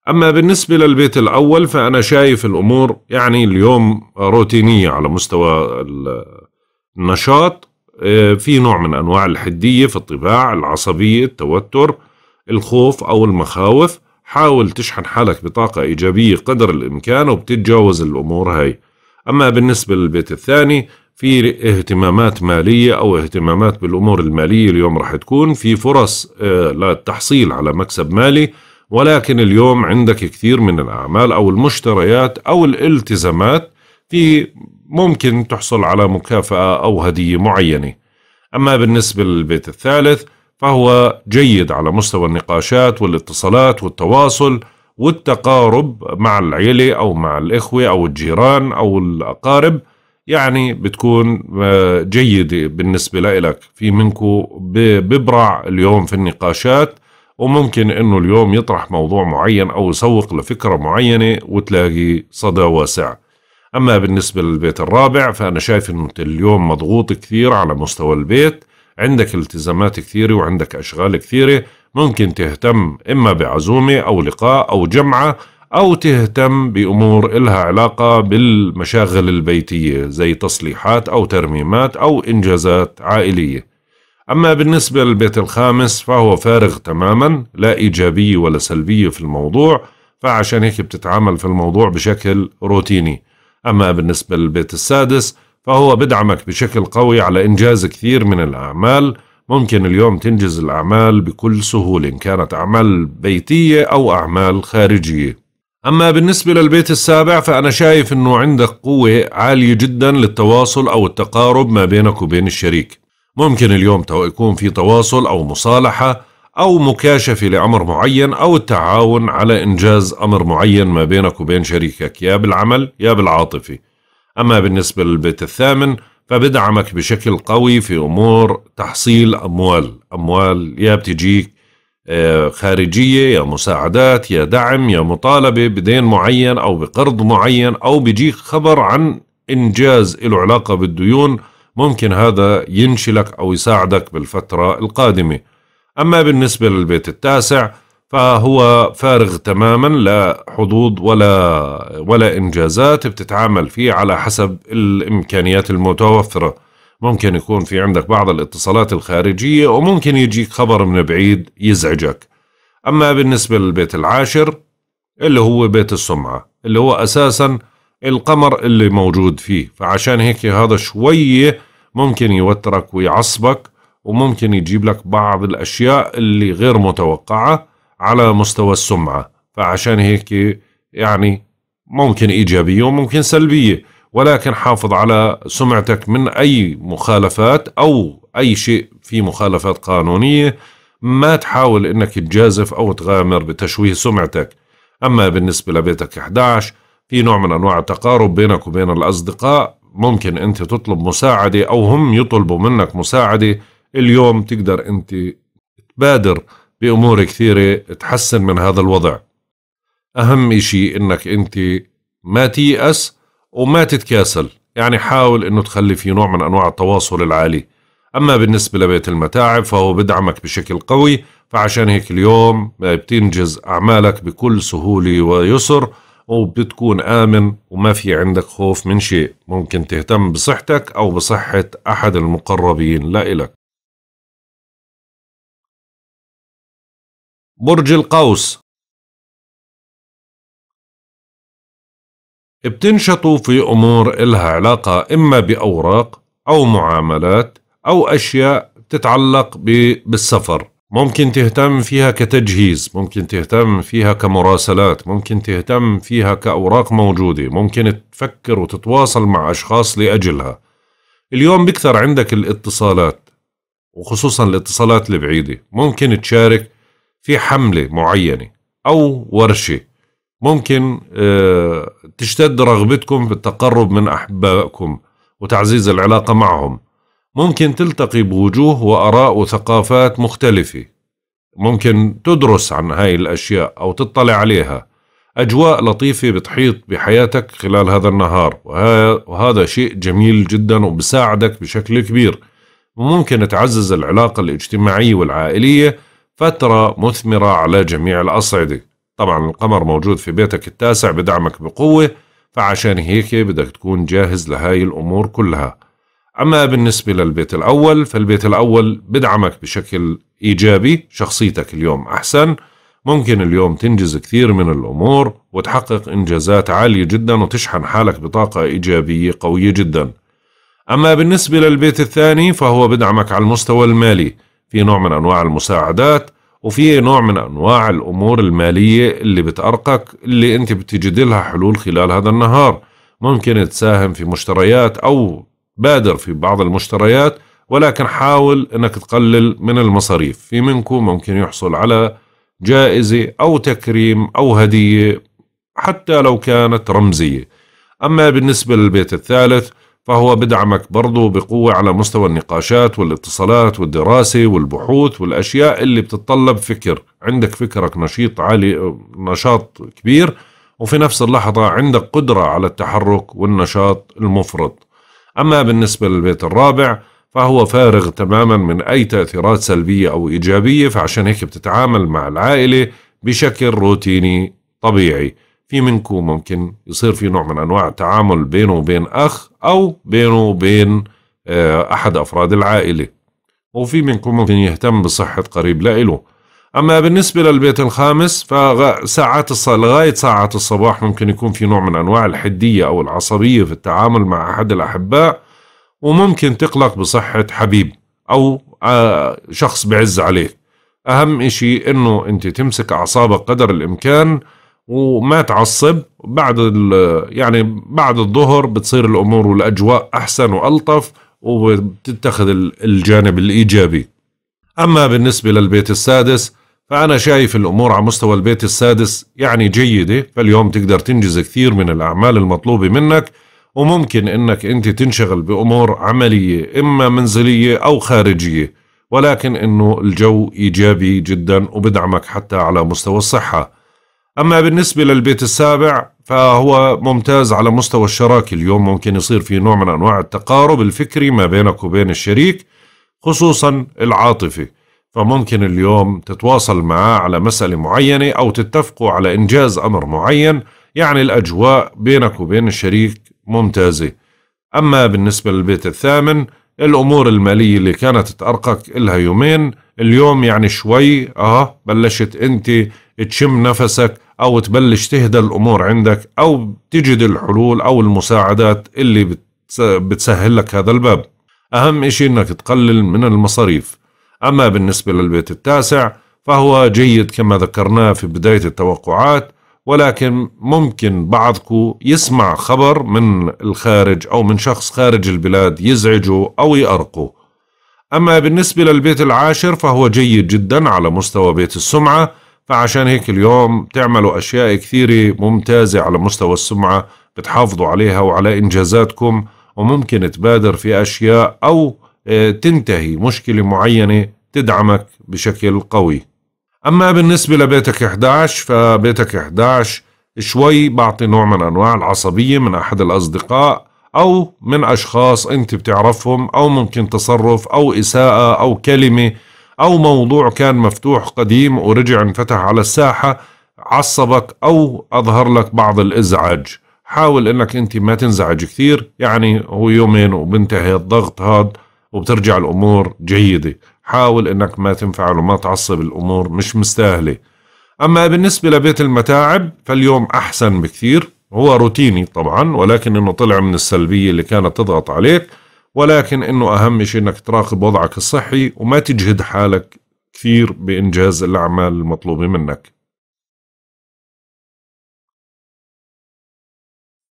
أما بالنسبة للبيت الأول فأنا شايف الأمور يعني اليوم روتينية على مستوى النشاط، في نوع من أنواع الحدية في الطباع، العصبية، التوتر، الخوف أو المخاوف. حاول تشحن حالك بطاقة إيجابية قدر الإمكان وبتتجاوز الأمور هاي. أما بالنسبة للبيت الثاني في اهتمامات مالية أو اهتمامات بالأمور المالية، اليوم رح تكون في فرص للتحصيل على مكسب مالي، ولكن اليوم عندك كثير من الأعمال أو المشتريات أو الالتزامات، في ممكن تحصل على مكافأة أو هدية معينة. أما بالنسبة للبيت الثالث فهو جيد على مستوى النقاشات والاتصالات والتواصل والتقارب مع العيلة أو مع الإخوة أو الجيران أو الأقارب، يعني بتكون جيدة بالنسبة لإلك. في منكم ببرع اليوم في النقاشات، وممكن إنه اليوم يطرح موضوع معين أو يسوق لفكرة معينة وتلاقي صدى واسع. أما بالنسبة للبيت الرابع فأنا شايف إنه اليوم مضغوط كثير على مستوى البيت، عندك التزامات كثيرة وعندك أشغال كثيرة. ممكن تهتم إما بعزومة أو لقاء أو جمعة، أو تهتم بأمور إلها علاقة بالمشاغل البيتية زي تصليحات أو ترميمات أو إنجازات عائلية. أما بالنسبة للبيت الخامس فهو فارغ تماما، لا إيجابية ولا سلبية في الموضوع، فعشان هيك بتتعامل في الموضوع بشكل روتيني. أما بالنسبة للبيت السادس فهو بدعمك بشكل قوي على إنجاز كثير من الأعمال، ممكن اليوم تنجز الأعمال بكل سهولة، إن كانت أعمال بيتية أو أعمال خارجية. أما بالنسبة للبيت السابع فأنا شايف أنه عندك قوة عالية جدا للتواصل أو التقارب ما بينك وبين الشريك. ممكن اليوم يكون في تواصل أو مصالحة أو مكاشفة لأمر معين أو التعاون على إنجاز أمر معين ما بينك وبين شريكك، يا بالعمل يا بالعاطفة. أما بالنسبة للبيت الثامن فبدعمك بشكل قوي في أمور تحصيل أموال يا بتجيك خارجية، يا مساعدات، يا دعم، يا مطالبة بدين معين أو بقرض معين، أو بيجيك خبر عن إنجاز له علاقة بالديون. ممكن هذا ينشلك أو يساعدك بالفترة القادمة. أما بالنسبة للبيت التاسع فهو فارغ تماما، لا حظوظ ولا إنجازات، بتتعامل فيه على حسب الإمكانيات المتوفرة. ممكن يكون في عندك بعض الاتصالات الخارجية وممكن يجيك خبر من بعيد يزعجك. أما بالنسبة للبيت العاشر اللي هو بيت السمعة، اللي هو أساسا القمر اللي موجود فيه، فعشان هيك هذا شوية ممكن يوترك ويعصبك، وممكن يجيب لك بعض الأشياء اللي غير متوقعة على مستوى السمعة. فعشان هيك يعني ممكن إيجابية وممكن سلبية، ولكن حافظ على سمعتك من أي مخالفات أو أي شيء في مخالفات قانونية. ما تحاول أنك تجازف أو تغامر بتشويه سمعتك. أما بالنسبة لبيتك 11 في نوع من أنواع التقارب بينك وبين الأصدقاء، ممكن أنت تطلب مساعدة أو هم يطلبوا منك مساعدة. اليوم تقدر أنت تبادر بأمور كثيرة تحسن من هذا الوضع. أهم إشي أنك أنت ما تيأس وما تتكاسل، يعني حاول أنه تخلي في نوع من أنواع التواصل العالي. أما بالنسبة لبيت المتاعب فهو بدعمك بشكل قوي، فعشان هيك اليوم بتنجز أعمالك بكل سهولة ويسر، وبتكون آمن وما في عندك خوف من شيء. ممكن تهتم بصحتك أو بصحة أحد المقربين لا إلك. برج القوس، بتنشطوا في أمور إلها علاقة إما بأوراق أو معاملات أو أشياء تتعلق بالسفر. ممكن تهتم فيها كتجهيز، ممكن تهتم فيها كمراسلات، ممكن تهتم فيها كأوراق موجودة، ممكن تفكر وتتواصل مع أشخاص لأجلها. اليوم بكثر عندك الاتصالات، وخصوصا الاتصالات البعيدة. ممكن تشارك في حملة معينة أو ورشة. ممكن تشتد رغبتكم بالتقرب من أحبائكم وتعزيز العلاقة معهم. ممكن تلتقي بوجوه وأراء وثقافات مختلفة. ممكن تدرس عن هاي الأشياء أو تطلع عليها. أجواء لطيفة بتحيط بحياتك خلال هذا النهار، وهذا شيء جميل جدا وبساعدك بشكل كبير. وممكن تعزز العلاقة الاجتماعية والعائلية، فترة مثمرة على جميع الأصعدة. طبعا القمر موجود في بيتك التاسع بدعمك بقوة، فعشان هيك بدك تكون جاهز لهاي الأمور كلها. أما بالنسبة للبيت الأول فالبيت الأول بدعمك بشكل إيجابي. شخصيتك اليوم أحسن، ممكن اليوم تنجز كثير من الأمور وتحقق إنجازات عالية جدا وتشحن حالك بطاقة إيجابية قوية جدا. أما بالنسبة للبيت الثاني فهو بدعمك على المستوى المالي، في نوع من أنواع المساعدات وفي نوع من أنواع الأمور المالية اللي بتأرقك، اللي أنت بتجد لها حلول خلال هذا النهار. ممكن تساهم في مشتريات أو بادر في بعض المشتريات، ولكن حاول أنك تقلل من المصاريف. في منكم ممكن يحصل على جائزة أو تكريم أو هدية حتى لو كانت رمزية. أما بالنسبة للبيت الثالث فهو بدعمك برضو بقوة على مستوى النقاشات والاتصالات والدراسة والبحوث والأشياء اللي بتتطلب فكر. عندك فكرك نشيط عالي، نشاط كبير، وفي نفس اللحظة عندك قدرة على التحرك والنشاط المفرط. أما بالنسبة للبيت الرابع فهو فارغ تماما من أي تأثيرات سلبية أو إيجابية، فعشان هيك بتتعامل مع العائلة بشكل روتيني طبيعي. في منكم ممكن يصير في نوع من أنواع التعامل بينه وبين أخ أو بينه وبين أحد أفراد العائلة، وفي منكم ممكن يهتم بصحة قريب لإله. أما بالنسبة للبيت الخامس فساعات لغاية ساعة الصباح ممكن يكون في نوع من أنواع الحدية أو العصبية في التعامل مع أحد الأحباء، وممكن تقلق بصحة حبيب أو شخص بعز عليك. أهم إشي إنه أنت تمسك أعصابك قدر الإمكان وما تعصب. بعد يعني بعد الظهر بتصير الأمور والأجواء أحسن وألطف وبتتخذ الجانب الإيجابي. أما بالنسبة للبيت السادس فأنا شايف الأمور على مستوى البيت السادس يعني جيدة، فاليوم تقدر تنجز كثير من الأعمال المطلوبة منك، وممكن إنك أنت تنشغل بأمور عملية إما منزلية أو خارجية، ولكن إنه الجو إيجابي جدا وبدعمك حتى على مستوى الصحة. أما بالنسبة للبيت السابع فهو ممتاز على مستوى الشراكة، اليوم ممكن يصير في نوع من أنواع التقارب الفكري ما بينك وبين الشريك خصوصا العاطفي، فممكن اليوم تتواصل معاه على مسألة معينة أو تتفقوا على إنجاز أمر معين، يعني الأجواء بينك وبين الشريك ممتازة. أما بالنسبة للبيت الثامن الأمور المالية اللي كانت تأرقك إلها يومين اليوم يعني شوي بلشت أنت تشم نفسك أو تبلش تهدى الأمور عندك أو تجد الحلول أو المساعدات اللي بتسهل لك هذا الباب. أهم إشي أنك تقلل من المصاريف. أما بالنسبة للبيت التاسع فهو جيد كما ذكرناه في بداية التوقعات، ولكن ممكن بعضكم يسمع خبر من الخارج أو من شخص خارج البلاد يزعجه أو يأرقه. أما بالنسبة للبيت العاشر فهو جيد جدا على مستوى بيت السمعة، فعشان هيك اليوم تعملوا أشياء كثيرة ممتازة على مستوى السمعة بتحافظوا عليها وعلى إنجازاتكم، وممكن تبادر في أشياء أو تنتهي مشكلة معينة تدعمك بشكل قوي. أما بالنسبة لبيتك 11 فبيتك 11 شوي بعطي نوع من أنواع العصبية من أحد الأصدقاء أو من أشخاص أنت بتعرفهم، أو ممكن تصرف أو إساءة أو كلمة أو موضوع كان مفتوح قديم ورجع انفتح على الساحة عصبك أو أظهر لك بعض الإزعاج. حاول أنك أنت ما تنزعج كثير، يعني هو يومين وبنتهي الضغط هذا وبترجع الأمور جيدة. حاول أنك ما تنفعل وما تعصب، الأمور مش مستاهلة. أما بالنسبة لبيت المتاعب فاليوم أحسن بكثير، هو روتيني طبعا ولكن أنه طلع من السلبية اللي كانت تضغط عليك، ولكن أنه أهم شيء أنك تراقب وضعك الصحي وما تجهد حالك كثير بإنجاز الأعمال المطلوبة منك.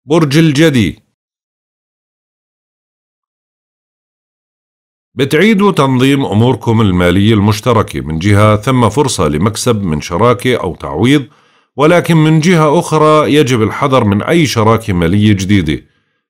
برج الجدي بتعيدوا تنظيم أموركم المالية المشتركة، من جهة ثم فرصة لمكسب من شراكة أو تعويض، ولكن من جهة أخرى يجب الحذر من أي شراكة مالية جديدة.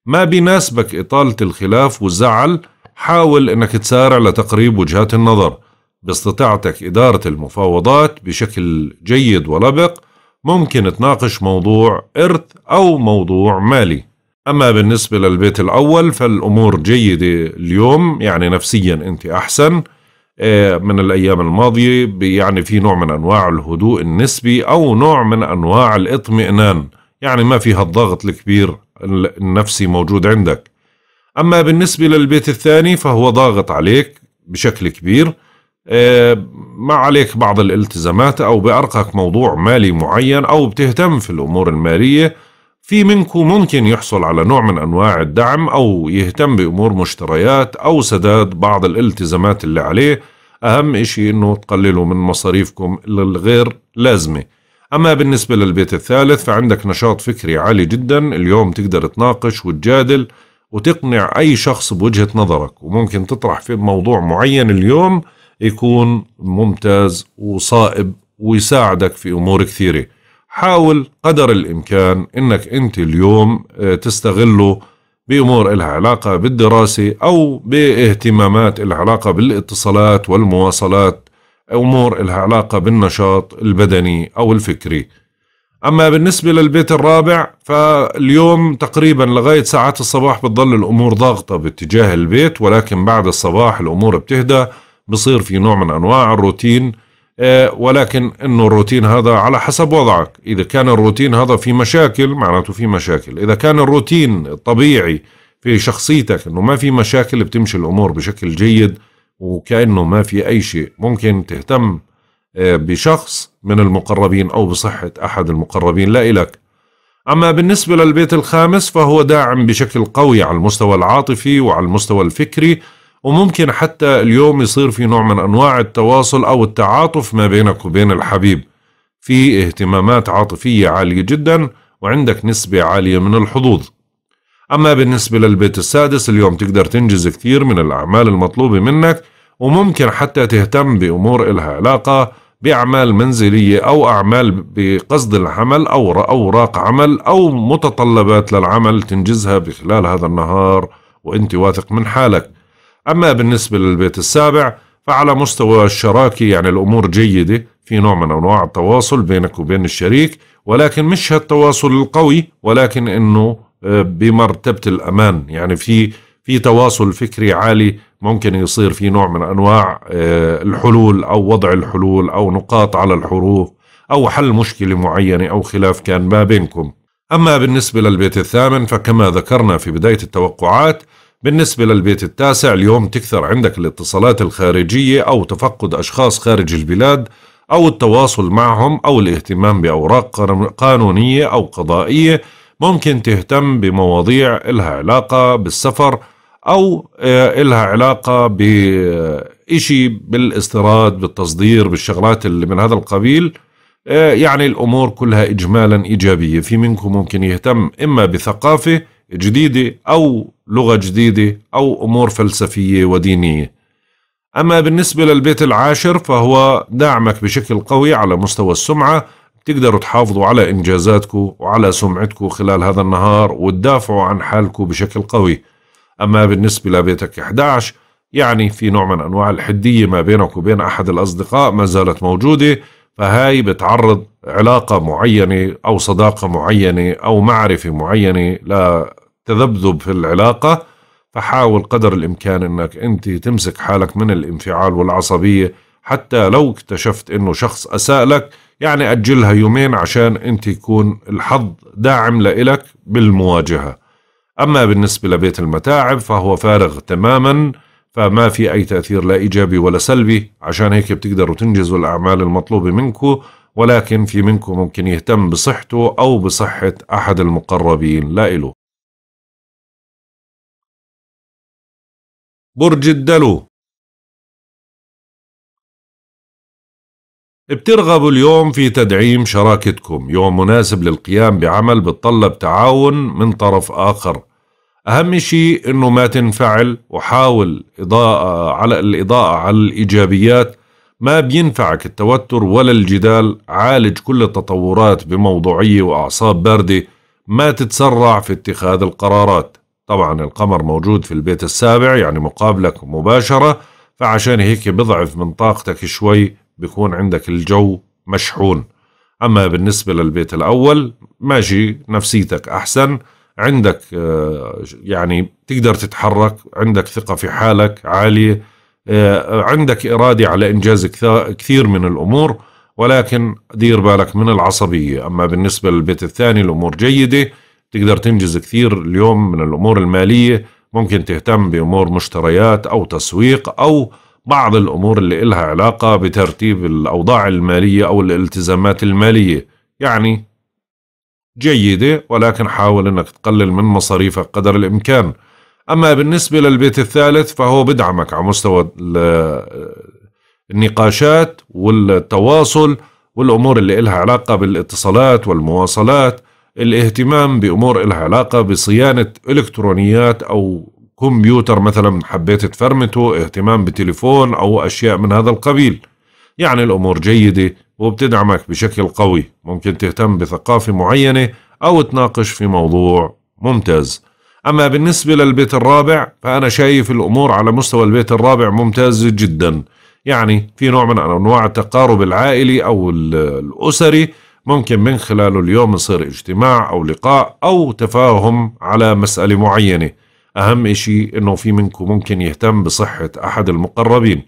ما بيناسبك إطالة الخلاف والزعل، حاول أنك تسارع لتقريب وجهات النظر. باستطاعتك إدارة المفاوضات بشكل جيد ولبق، ممكن تناقش موضوع إرث أو موضوع مالي. أما بالنسبة للبيت الأول فالأمور جيدة اليوم، يعني نفسيا أنت أحسن من الأيام الماضية، يعني في نوع من أنواع الهدوء النسبي أو نوع من أنواع الإطمئنان، يعني ما فيها الضغط الكبير النفسي موجود عندك. أما بالنسبة للبيت الثاني فهو ضاغط عليك بشكل كبير، ما عليك بعض الالتزامات أو بأرقك موضوع مالي معين أو بتهتم في الأمور المالية. في منكم ممكن يحصل على نوع من أنواع الدعم أو يهتم بأمور مشتريات أو سداد بعض الالتزامات اللي عليه. أهم إشي إنه تقللوا من مصاريفكم الغير لازمة. أما بالنسبة للبيت الثالث فعندك نشاط فكري عالي جدا، اليوم تقدر تناقش وتجادل وتقنع أي شخص بوجهة نظرك، وممكن تطرح في موضوع معين اليوم يكون ممتاز وصائب ويساعدك في أمور كثيرة. حاول قدر الإمكان أنك أنت اليوم تستغله بأمور إلها علاقة بالدراسة أو باهتمامات إلها علاقة بالاتصالات والمواصلات، أمور إلها علاقة بالنشاط البدني أو الفكري. أما بالنسبة للبيت الرابع فاليوم تقريبا لغاية ساعات الصباح بتظل الأمور ضاغطة باتجاه البيت، ولكن بعد الصباح الأمور بتهدى، بصير في نوع من أنواع الروتين، ولكن انه الروتين هذا على حسب وضعك. اذا كان الروتين هذا في مشاكل معناته في مشاكل، اذا كان الروتين الطبيعي في شخصيتك انه ما في مشاكل بتمشي الامور بشكل جيد وكأنه ما في اي شيء. ممكن تهتم بشخص من المقربين او بصحة احد المقربين لا إلك. اما بالنسبة للبيت الخامس فهو داعم بشكل قوي على المستوى العاطفي وعلى المستوى الفكري، وممكن حتى اليوم يصير في نوع من أنواع التواصل أو التعاطف ما بينك وبين الحبيب، في اهتمامات عاطفية عالية جدا وعندك نسبة عالية من الحظوظ. أما بالنسبة للبيت السادس، اليوم تقدر تنجز كثير من الأعمال المطلوبة منك، وممكن حتى تهتم بأمور إلها علاقة بأعمال منزلية أو أعمال بقصد العمل أو أوراق عمل أو متطلبات للعمل تنجزها بخلال هذا النهار وأنت واثق من حالك. أما بالنسبة للبيت السابع فعلى مستوى الشراكة يعني الأمور جيدة، في نوع من أنواع التواصل بينك وبين الشريك، ولكن مش هالتواصل القوي، ولكن إنه بمرتبة الأمان، يعني في تواصل فكري عالي ممكن يصير في نوع من أنواع الحلول أو وضع الحلول أو نقاط على الحروف أو حل مشكلة معينة أو خلاف كان ما بينكم. أما بالنسبة للبيت الثامن فكما ذكرنا في بداية التوقعات، بالنسبة للبيت التاسع اليوم تكثر عندك الاتصالات الخارجية أو تفقد أشخاص خارج البلاد أو التواصل معهم أو الاهتمام بأوراق قانونية أو قضائية. ممكن تهتم بمواضيع إلها علاقة بالسفر أو إلها علاقة بإشي بالاستيراد بالتصدير بالشغلات اللي من هذا القبيل. يعني الأمور كلها إجمالا إيجابية. في منكم ممكن يهتم إما بثقافة جديدة أو لغة جديدة أو أمور فلسفية ودينية. أما بالنسبة للبيت العاشر فهو دعمك بشكل قوي على مستوى السمعة، تقدروا تحافظوا على إنجازاتكم وعلى سمعتكم خلال هذا النهار وتدافعوا عن حالكم بشكل قوي. أما بالنسبة لبيتك 11 يعني في نوع من أنواع الحدية ما بينك وبين أحد الأصدقاء ما زالت موجودة، فهاي بتعرض علاقة معينة أو صداقة معينة أو معرفة معينة لتذبذب في العلاقة، فحاول قدر الإمكان أنك أنت تمسك حالك من الانفعال والعصبية. حتى لو اكتشفت أنه شخص أساء لك يعني أجلها يومين عشان أنت يكون الحظ داعم لإلك بالمواجهة. أما بالنسبة لبيت المتاعب فهو فارغ تماما، فما في أي تأثير لا إيجابي ولا سلبي، عشان هيك بتقدروا تنجزوا الأعمال المطلوبة منكم، ولكن في منكم ممكن يهتم بصحته أو بصحة أحد المقربين لا إله. برج الدلو، بترغبوا اليوم في تدعيم شراكتكم، يوم مناسب للقيام بعمل بتطلب تعاون من طرف آخر. أهم شيء إنه ما تنفعل وحاول الإضاءة على الإيجابيات. ما بينفعك التوتر ولا الجدال، عالج كل التطورات بموضوعية وأعصاب باردة، ما تتسرع في اتخاذ القرارات. طبعا القمر موجود في البيت السابع يعني مقابلك مباشرة، فعشان هيك بضعف من طاقتك شوي، بيكون عندك الجو مشحون. أما بالنسبة للبيت الأول ماشي، نفسيتك أحسن، عندك يعني تقدر تتحرك، عندك ثقة في حالك عالية، عندك إرادة على إنجاز كثير من الأمور، ولكن دير بالك من العصبية. أما بالنسبة للبيت الثاني الأمور جيدة، تقدر تنجز كثير اليوم من الأمور المالية، ممكن تهتم بأمور مشتريات أو تسويق أو بعض الأمور اللي إلها علاقة بترتيب الأوضاع المالية أو الالتزامات المالية. يعني جيدة، ولكن حاول أنك تقلل من مصاريفك قدر الإمكان. أما بالنسبة للبيت الثالث فهو بدعمك على مستوى النقاشات والتواصل والأمور اللي إلها علاقة بالاتصالات والمواصلات، الاهتمام بأمور إلها علاقة بصيانة إلكترونيات أو كمبيوتر مثلا حبيت تفرمته، اهتمام بتليفون أو أشياء من هذا القبيل. يعني الأمور جيدة وبتدعمك بشكل قوي، ممكن تهتم بثقافة معينة أو تناقش في موضوع ممتاز. أما بالنسبة للبيت الرابع فأنا شايف الأمور على مستوى البيت الرابع ممتازة جدا، يعني في نوع من أنواع التقارب العائلي أو الأسري، ممكن من خلاله اليوم يصير اجتماع أو لقاء أو تفاهم على مسألة معينة. أهم شيء أنه في منكم ممكن يهتم بصحة أحد المقربين.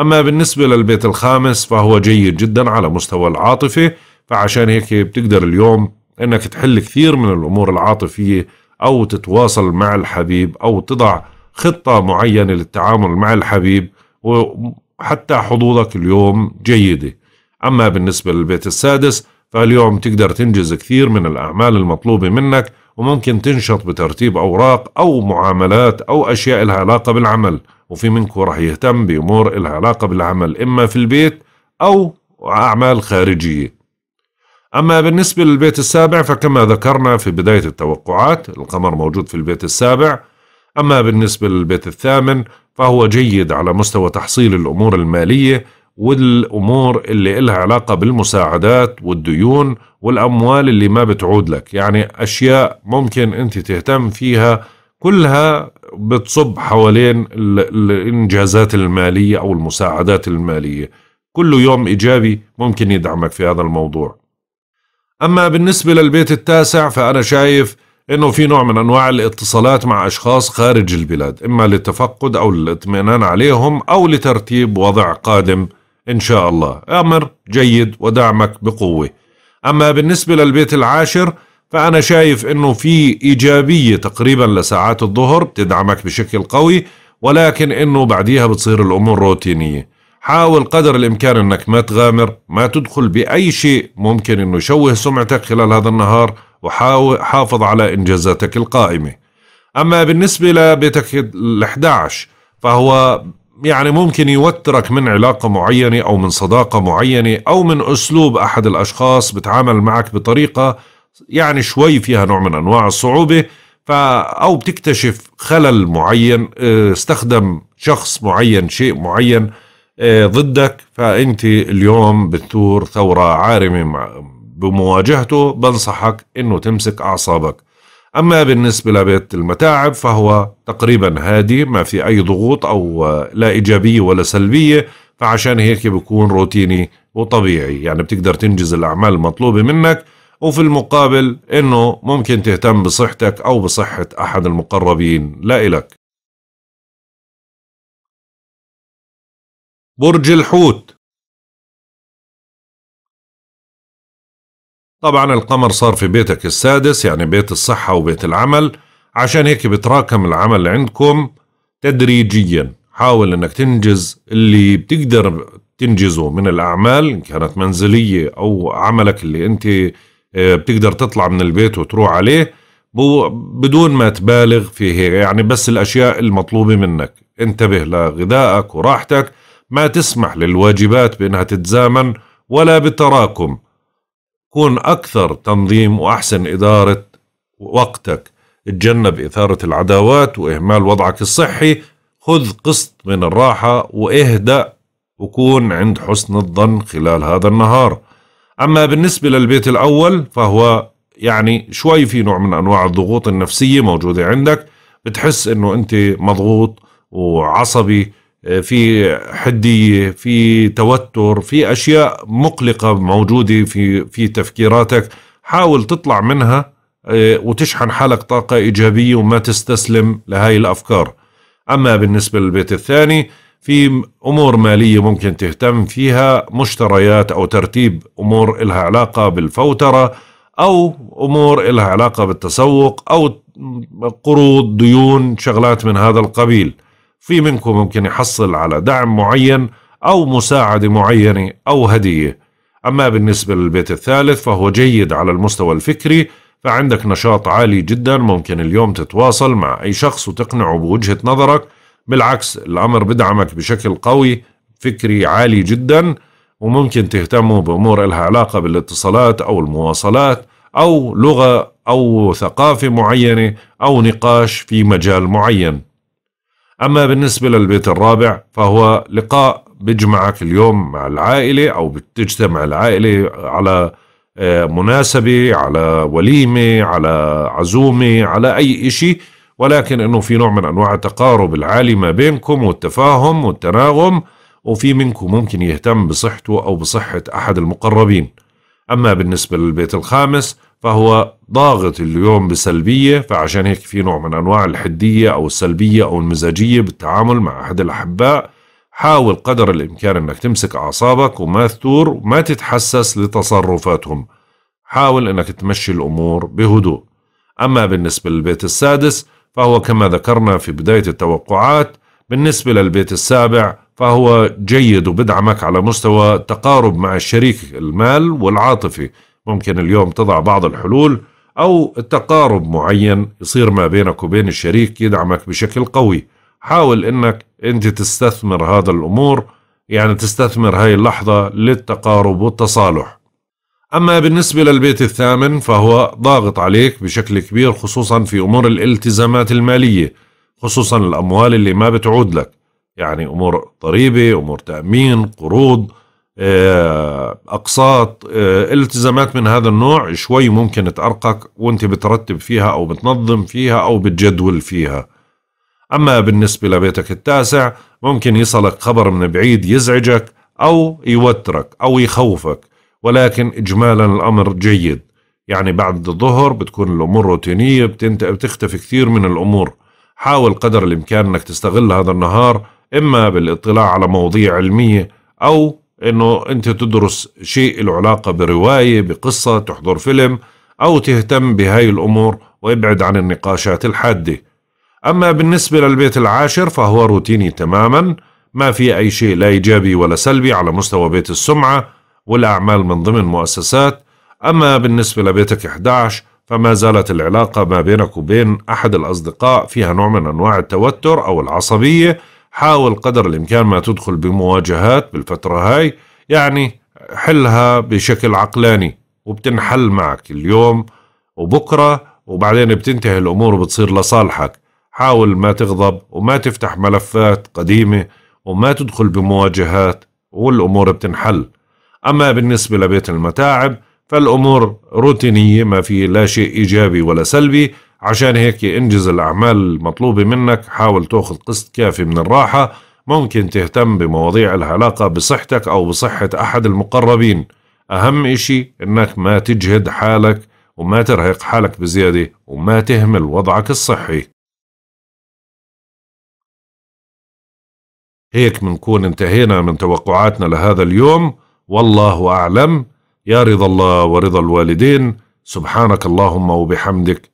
أما بالنسبة للبيت الخامس فهو جيد جدا على مستوى العاطفة، فعشان هيك بتقدر اليوم أنك تحل كثير من الأمور العاطفية أو تتواصل مع الحبيب أو تضع خطة معينة للتعامل مع الحبيب، وحتى حظوظك اليوم جيدة. أما بالنسبة للبيت السادس فاليوم تقدر تنجز كثير من الأعمال المطلوبة منك، وممكن تنشط بترتيب أوراق أو معاملات أو أشياء لها علاقة بالعمل. وفي منكم راح يهتم بأمور لها علاقة بالعمل إما في البيت أو أعمال خارجية. أما بالنسبة للبيت السابع فكما ذكرنا في بداية التوقعات القمر موجود في البيت السابع. أما بالنسبة للبيت الثامن فهو جيد على مستوى تحصيل الأمور المالية والأمور اللي إلها علاقة بالمساعدات والديون والأموال اللي ما بتعود لك، يعني أشياء ممكن أنت تهتم فيها كلها بتصب حوالين الإنجازات المالية أو المساعدات المالية. كل يوم إيجابي ممكن يدعمك في هذا الموضوع. أما بالنسبة للبيت التاسع فأنا شايف إنه في نوع من أنواع الاتصالات مع أشخاص خارج البلاد، إما للتفقد أو للاطمئنان عليهم أو لترتيب وضع قادم إن شاء الله. أمر جيد ودعمك بقوة. أما بالنسبة للبيت العاشر فأنا شايف إنه في إيجابية تقريبا لساعات الظهر بتدعمك بشكل قوي، ولكن إنه بعديها بتصير الأمور روتينية. حاول قدر الإمكان إنك ما تغامر، ما تدخل بأي شيء ممكن إنه يشوه سمعتك خلال هذا النهار، وحاول حافظ على إنجازاتك القائمة. أما بالنسبة لبيتك ال11 فهو يعني ممكن يوترك من علاقة معينة أو من صداقة معينة أو من أسلوب أحد الأشخاص بتعامل معك بطريقة يعني شوي فيها نوع من أنواع الصعوبة، أو بتكتشف خلل معين، استخدم شخص معين شيء معين ضدك، فأنت اليوم بتثور ثورة عارمة بمواجهته. بنصحك انه تمسك اعصابك. اما بالنسبة لبيت المتاعب فهو تقريبا هادي، ما في اي ضغوط او لا ايجابية ولا سلبية، فعشان هيك بيكون روتيني وطبيعي، يعني بتقدر تنجز الاعمال المطلوبة منك، وفي المقابل انه ممكن تهتم بصحتك او بصحة احد المقربين لا إلك. برج الحوت، طبعا القمر صار في بيتك السادس يعني بيت الصحة وبيت العمل، عشان هيك بتراكم العمل عندكم تدريجيا. حاول انك تنجز اللي بتقدر تنجزه من الاعمال، إن كانت منزلية او عملك اللي انت بتقدر تطلع من البيت وتروح عليه بدون ما تبالغ فيه، يعني بس الاشياء المطلوبة منك. انتبه لغذائك وراحتك، ما تسمح للواجبات بانها تتزامن ولا بالتراكم. كون أكثر تنظيم وأحسن إدارة وقتك، اتجنب إثارة العداوات وإهمال وضعك الصحي، خذ قسط من الراحة واهدأ، وكون عند حسن الظن خلال هذا النهار. أما بالنسبة للبيت الأول فهو يعني شوي في نوع من أنواع الضغوط النفسية موجودة عندك، بتحس إنه أنت مضغوط وعصبي، في حدية، في توتر، في أشياء مقلقة موجودة في تفكيراتك. حاول تطلع منها وتشحن حالك طاقة إيجابية وما تستسلم لهاي الأفكار. أما بالنسبة للبيت الثاني في أمور مالية ممكن تهتم فيها، مشتريات أو ترتيب أمور إلها علاقة بالفوترة أو أمور إلها علاقة بالتسوق أو قروض، ديون، شغلات من هذا القبيل. في منكم ممكن يحصل على دعم معين أو مساعدة معينة أو هدية. أما بالنسبة للبيت الثالث فهو جيد على المستوى الفكري، فعندك نشاط عالي جدا، ممكن اليوم تتواصل مع أي شخص وتقنعه بوجهة نظرك. بالعكس الأمر بدعمك بشكل قوي، فكري عالي جدا، وممكن تهتموا بأمور لها علاقة بالاتصالات أو المواصلات أو لغة أو ثقافة معينة أو نقاش في مجال معين. أما بالنسبة للبيت الرابع فهو لقاء بيجمعك اليوم مع العائلة، أو بتجتمع العائلة على مناسبة، على وليمة، على عزومة، على أي إشي، ولكن إنه في نوع من أنواع التقارب العالي ما بينكم والتفاهم والتناغم. وفي منكم ممكن يهتم بصحته أو بصحة أحد المقربين. أما بالنسبة للبيت الخامس فهو ضاغط اليوم بسلبية، فعشان هيك في نوع من أنواع الحدية أو السلبية أو المزاجية بالتعامل مع أحد الأحباء. حاول قدر الإمكان أنك تمسك أعصابك وما تثور وما تتحسس لتصرفاتهم. حاول أنك تمشي الأمور بهدوء. أما بالنسبة للبيت السادس فهو كما ذكرنا في بداية التوقعات. بالنسبة للبيت السابع فهو جيد وبدعمك على مستوى التقارب مع الشريك المال والعاطفي، ممكن اليوم تضع بعض الحلول أو التقارب معين يصير ما بينك وبين الشريك يدعمك بشكل قوي. حاول إنك أنت تستثمر هذا الأمور، يعني تستثمر هاي اللحظة للتقارب والتصالح. أما بالنسبة للبيت الثامن فهو ضاغط عليك بشكل كبير، خصوصا في أمور الالتزامات المالية، خصوصا الأموال اللي ما بتعود لك، يعني أمور ضريبة، أمور تأمين، قروض، أقساط، التزامات من هذا النوع شوي ممكن تأرقك وانت بترتب فيها أو بتنظم فيها أو بتجدول فيها. أما بالنسبة لبيتك التاسع ممكن يصلك خبر من بعيد يزعجك أو يوترك أو يخوفك، ولكن إجمالا الأمر جيد. يعني بعد الظهر بتكون الأمور روتينية، بتختفي كثير من الأمور. حاول قدر الإمكان أنك تستغل هذا النهار إما بالاطلاع على مواضيع علمية، أو أنه أنت تدرس شيء له علاقة برواية، بقصة، تحضر فيلم، أو تهتم بهاي الأمور ويبعد عن النقاشات الحادة. أما بالنسبة للبيت العاشر فهو روتيني تماما، ما في أي شيء لا إيجابي ولا سلبي على مستوى بيت السمعة والأعمال من ضمن مؤسسات. أما بالنسبة لبيتك 11 فما زالت العلاقة ما بينك وبين أحد الأصدقاء فيها نوع من أنواع التوتر أو العصبية. حاول قدر الإمكان ما تدخل بمواجهات بالفترة هاي، يعني حلها بشكل عقلاني وبتنحل معك اليوم وبكرة، وبعدين بتنتهي الأمور وبتصير لصالحك. حاول ما تغضب وما تفتح ملفات قديمة وما تدخل بمواجهات، والأمور بتنحل. أما بالنسبة لبيت المتاعب فالأمور روتينية، ما في لا شيء إيجابي ولا سلبي، عشان هيك انجز الأعمال المطلوبة منك. حاول تأخذ قسط كافي من الراحة، ممكن تهتم بمواضيع العلاقة بصحتك أو بصحة أحد المقربين. أهم إشي إنك ما تجهد حالك وما ترهق حالك بزيادة وما تهمل وضعك الصحي. هيك منكون انتهينا من توقعاتنا لهذا اليوم، والله أعلم. يا رضا الله ورضا الوالدين. سبحانك اللهم وبحمدك،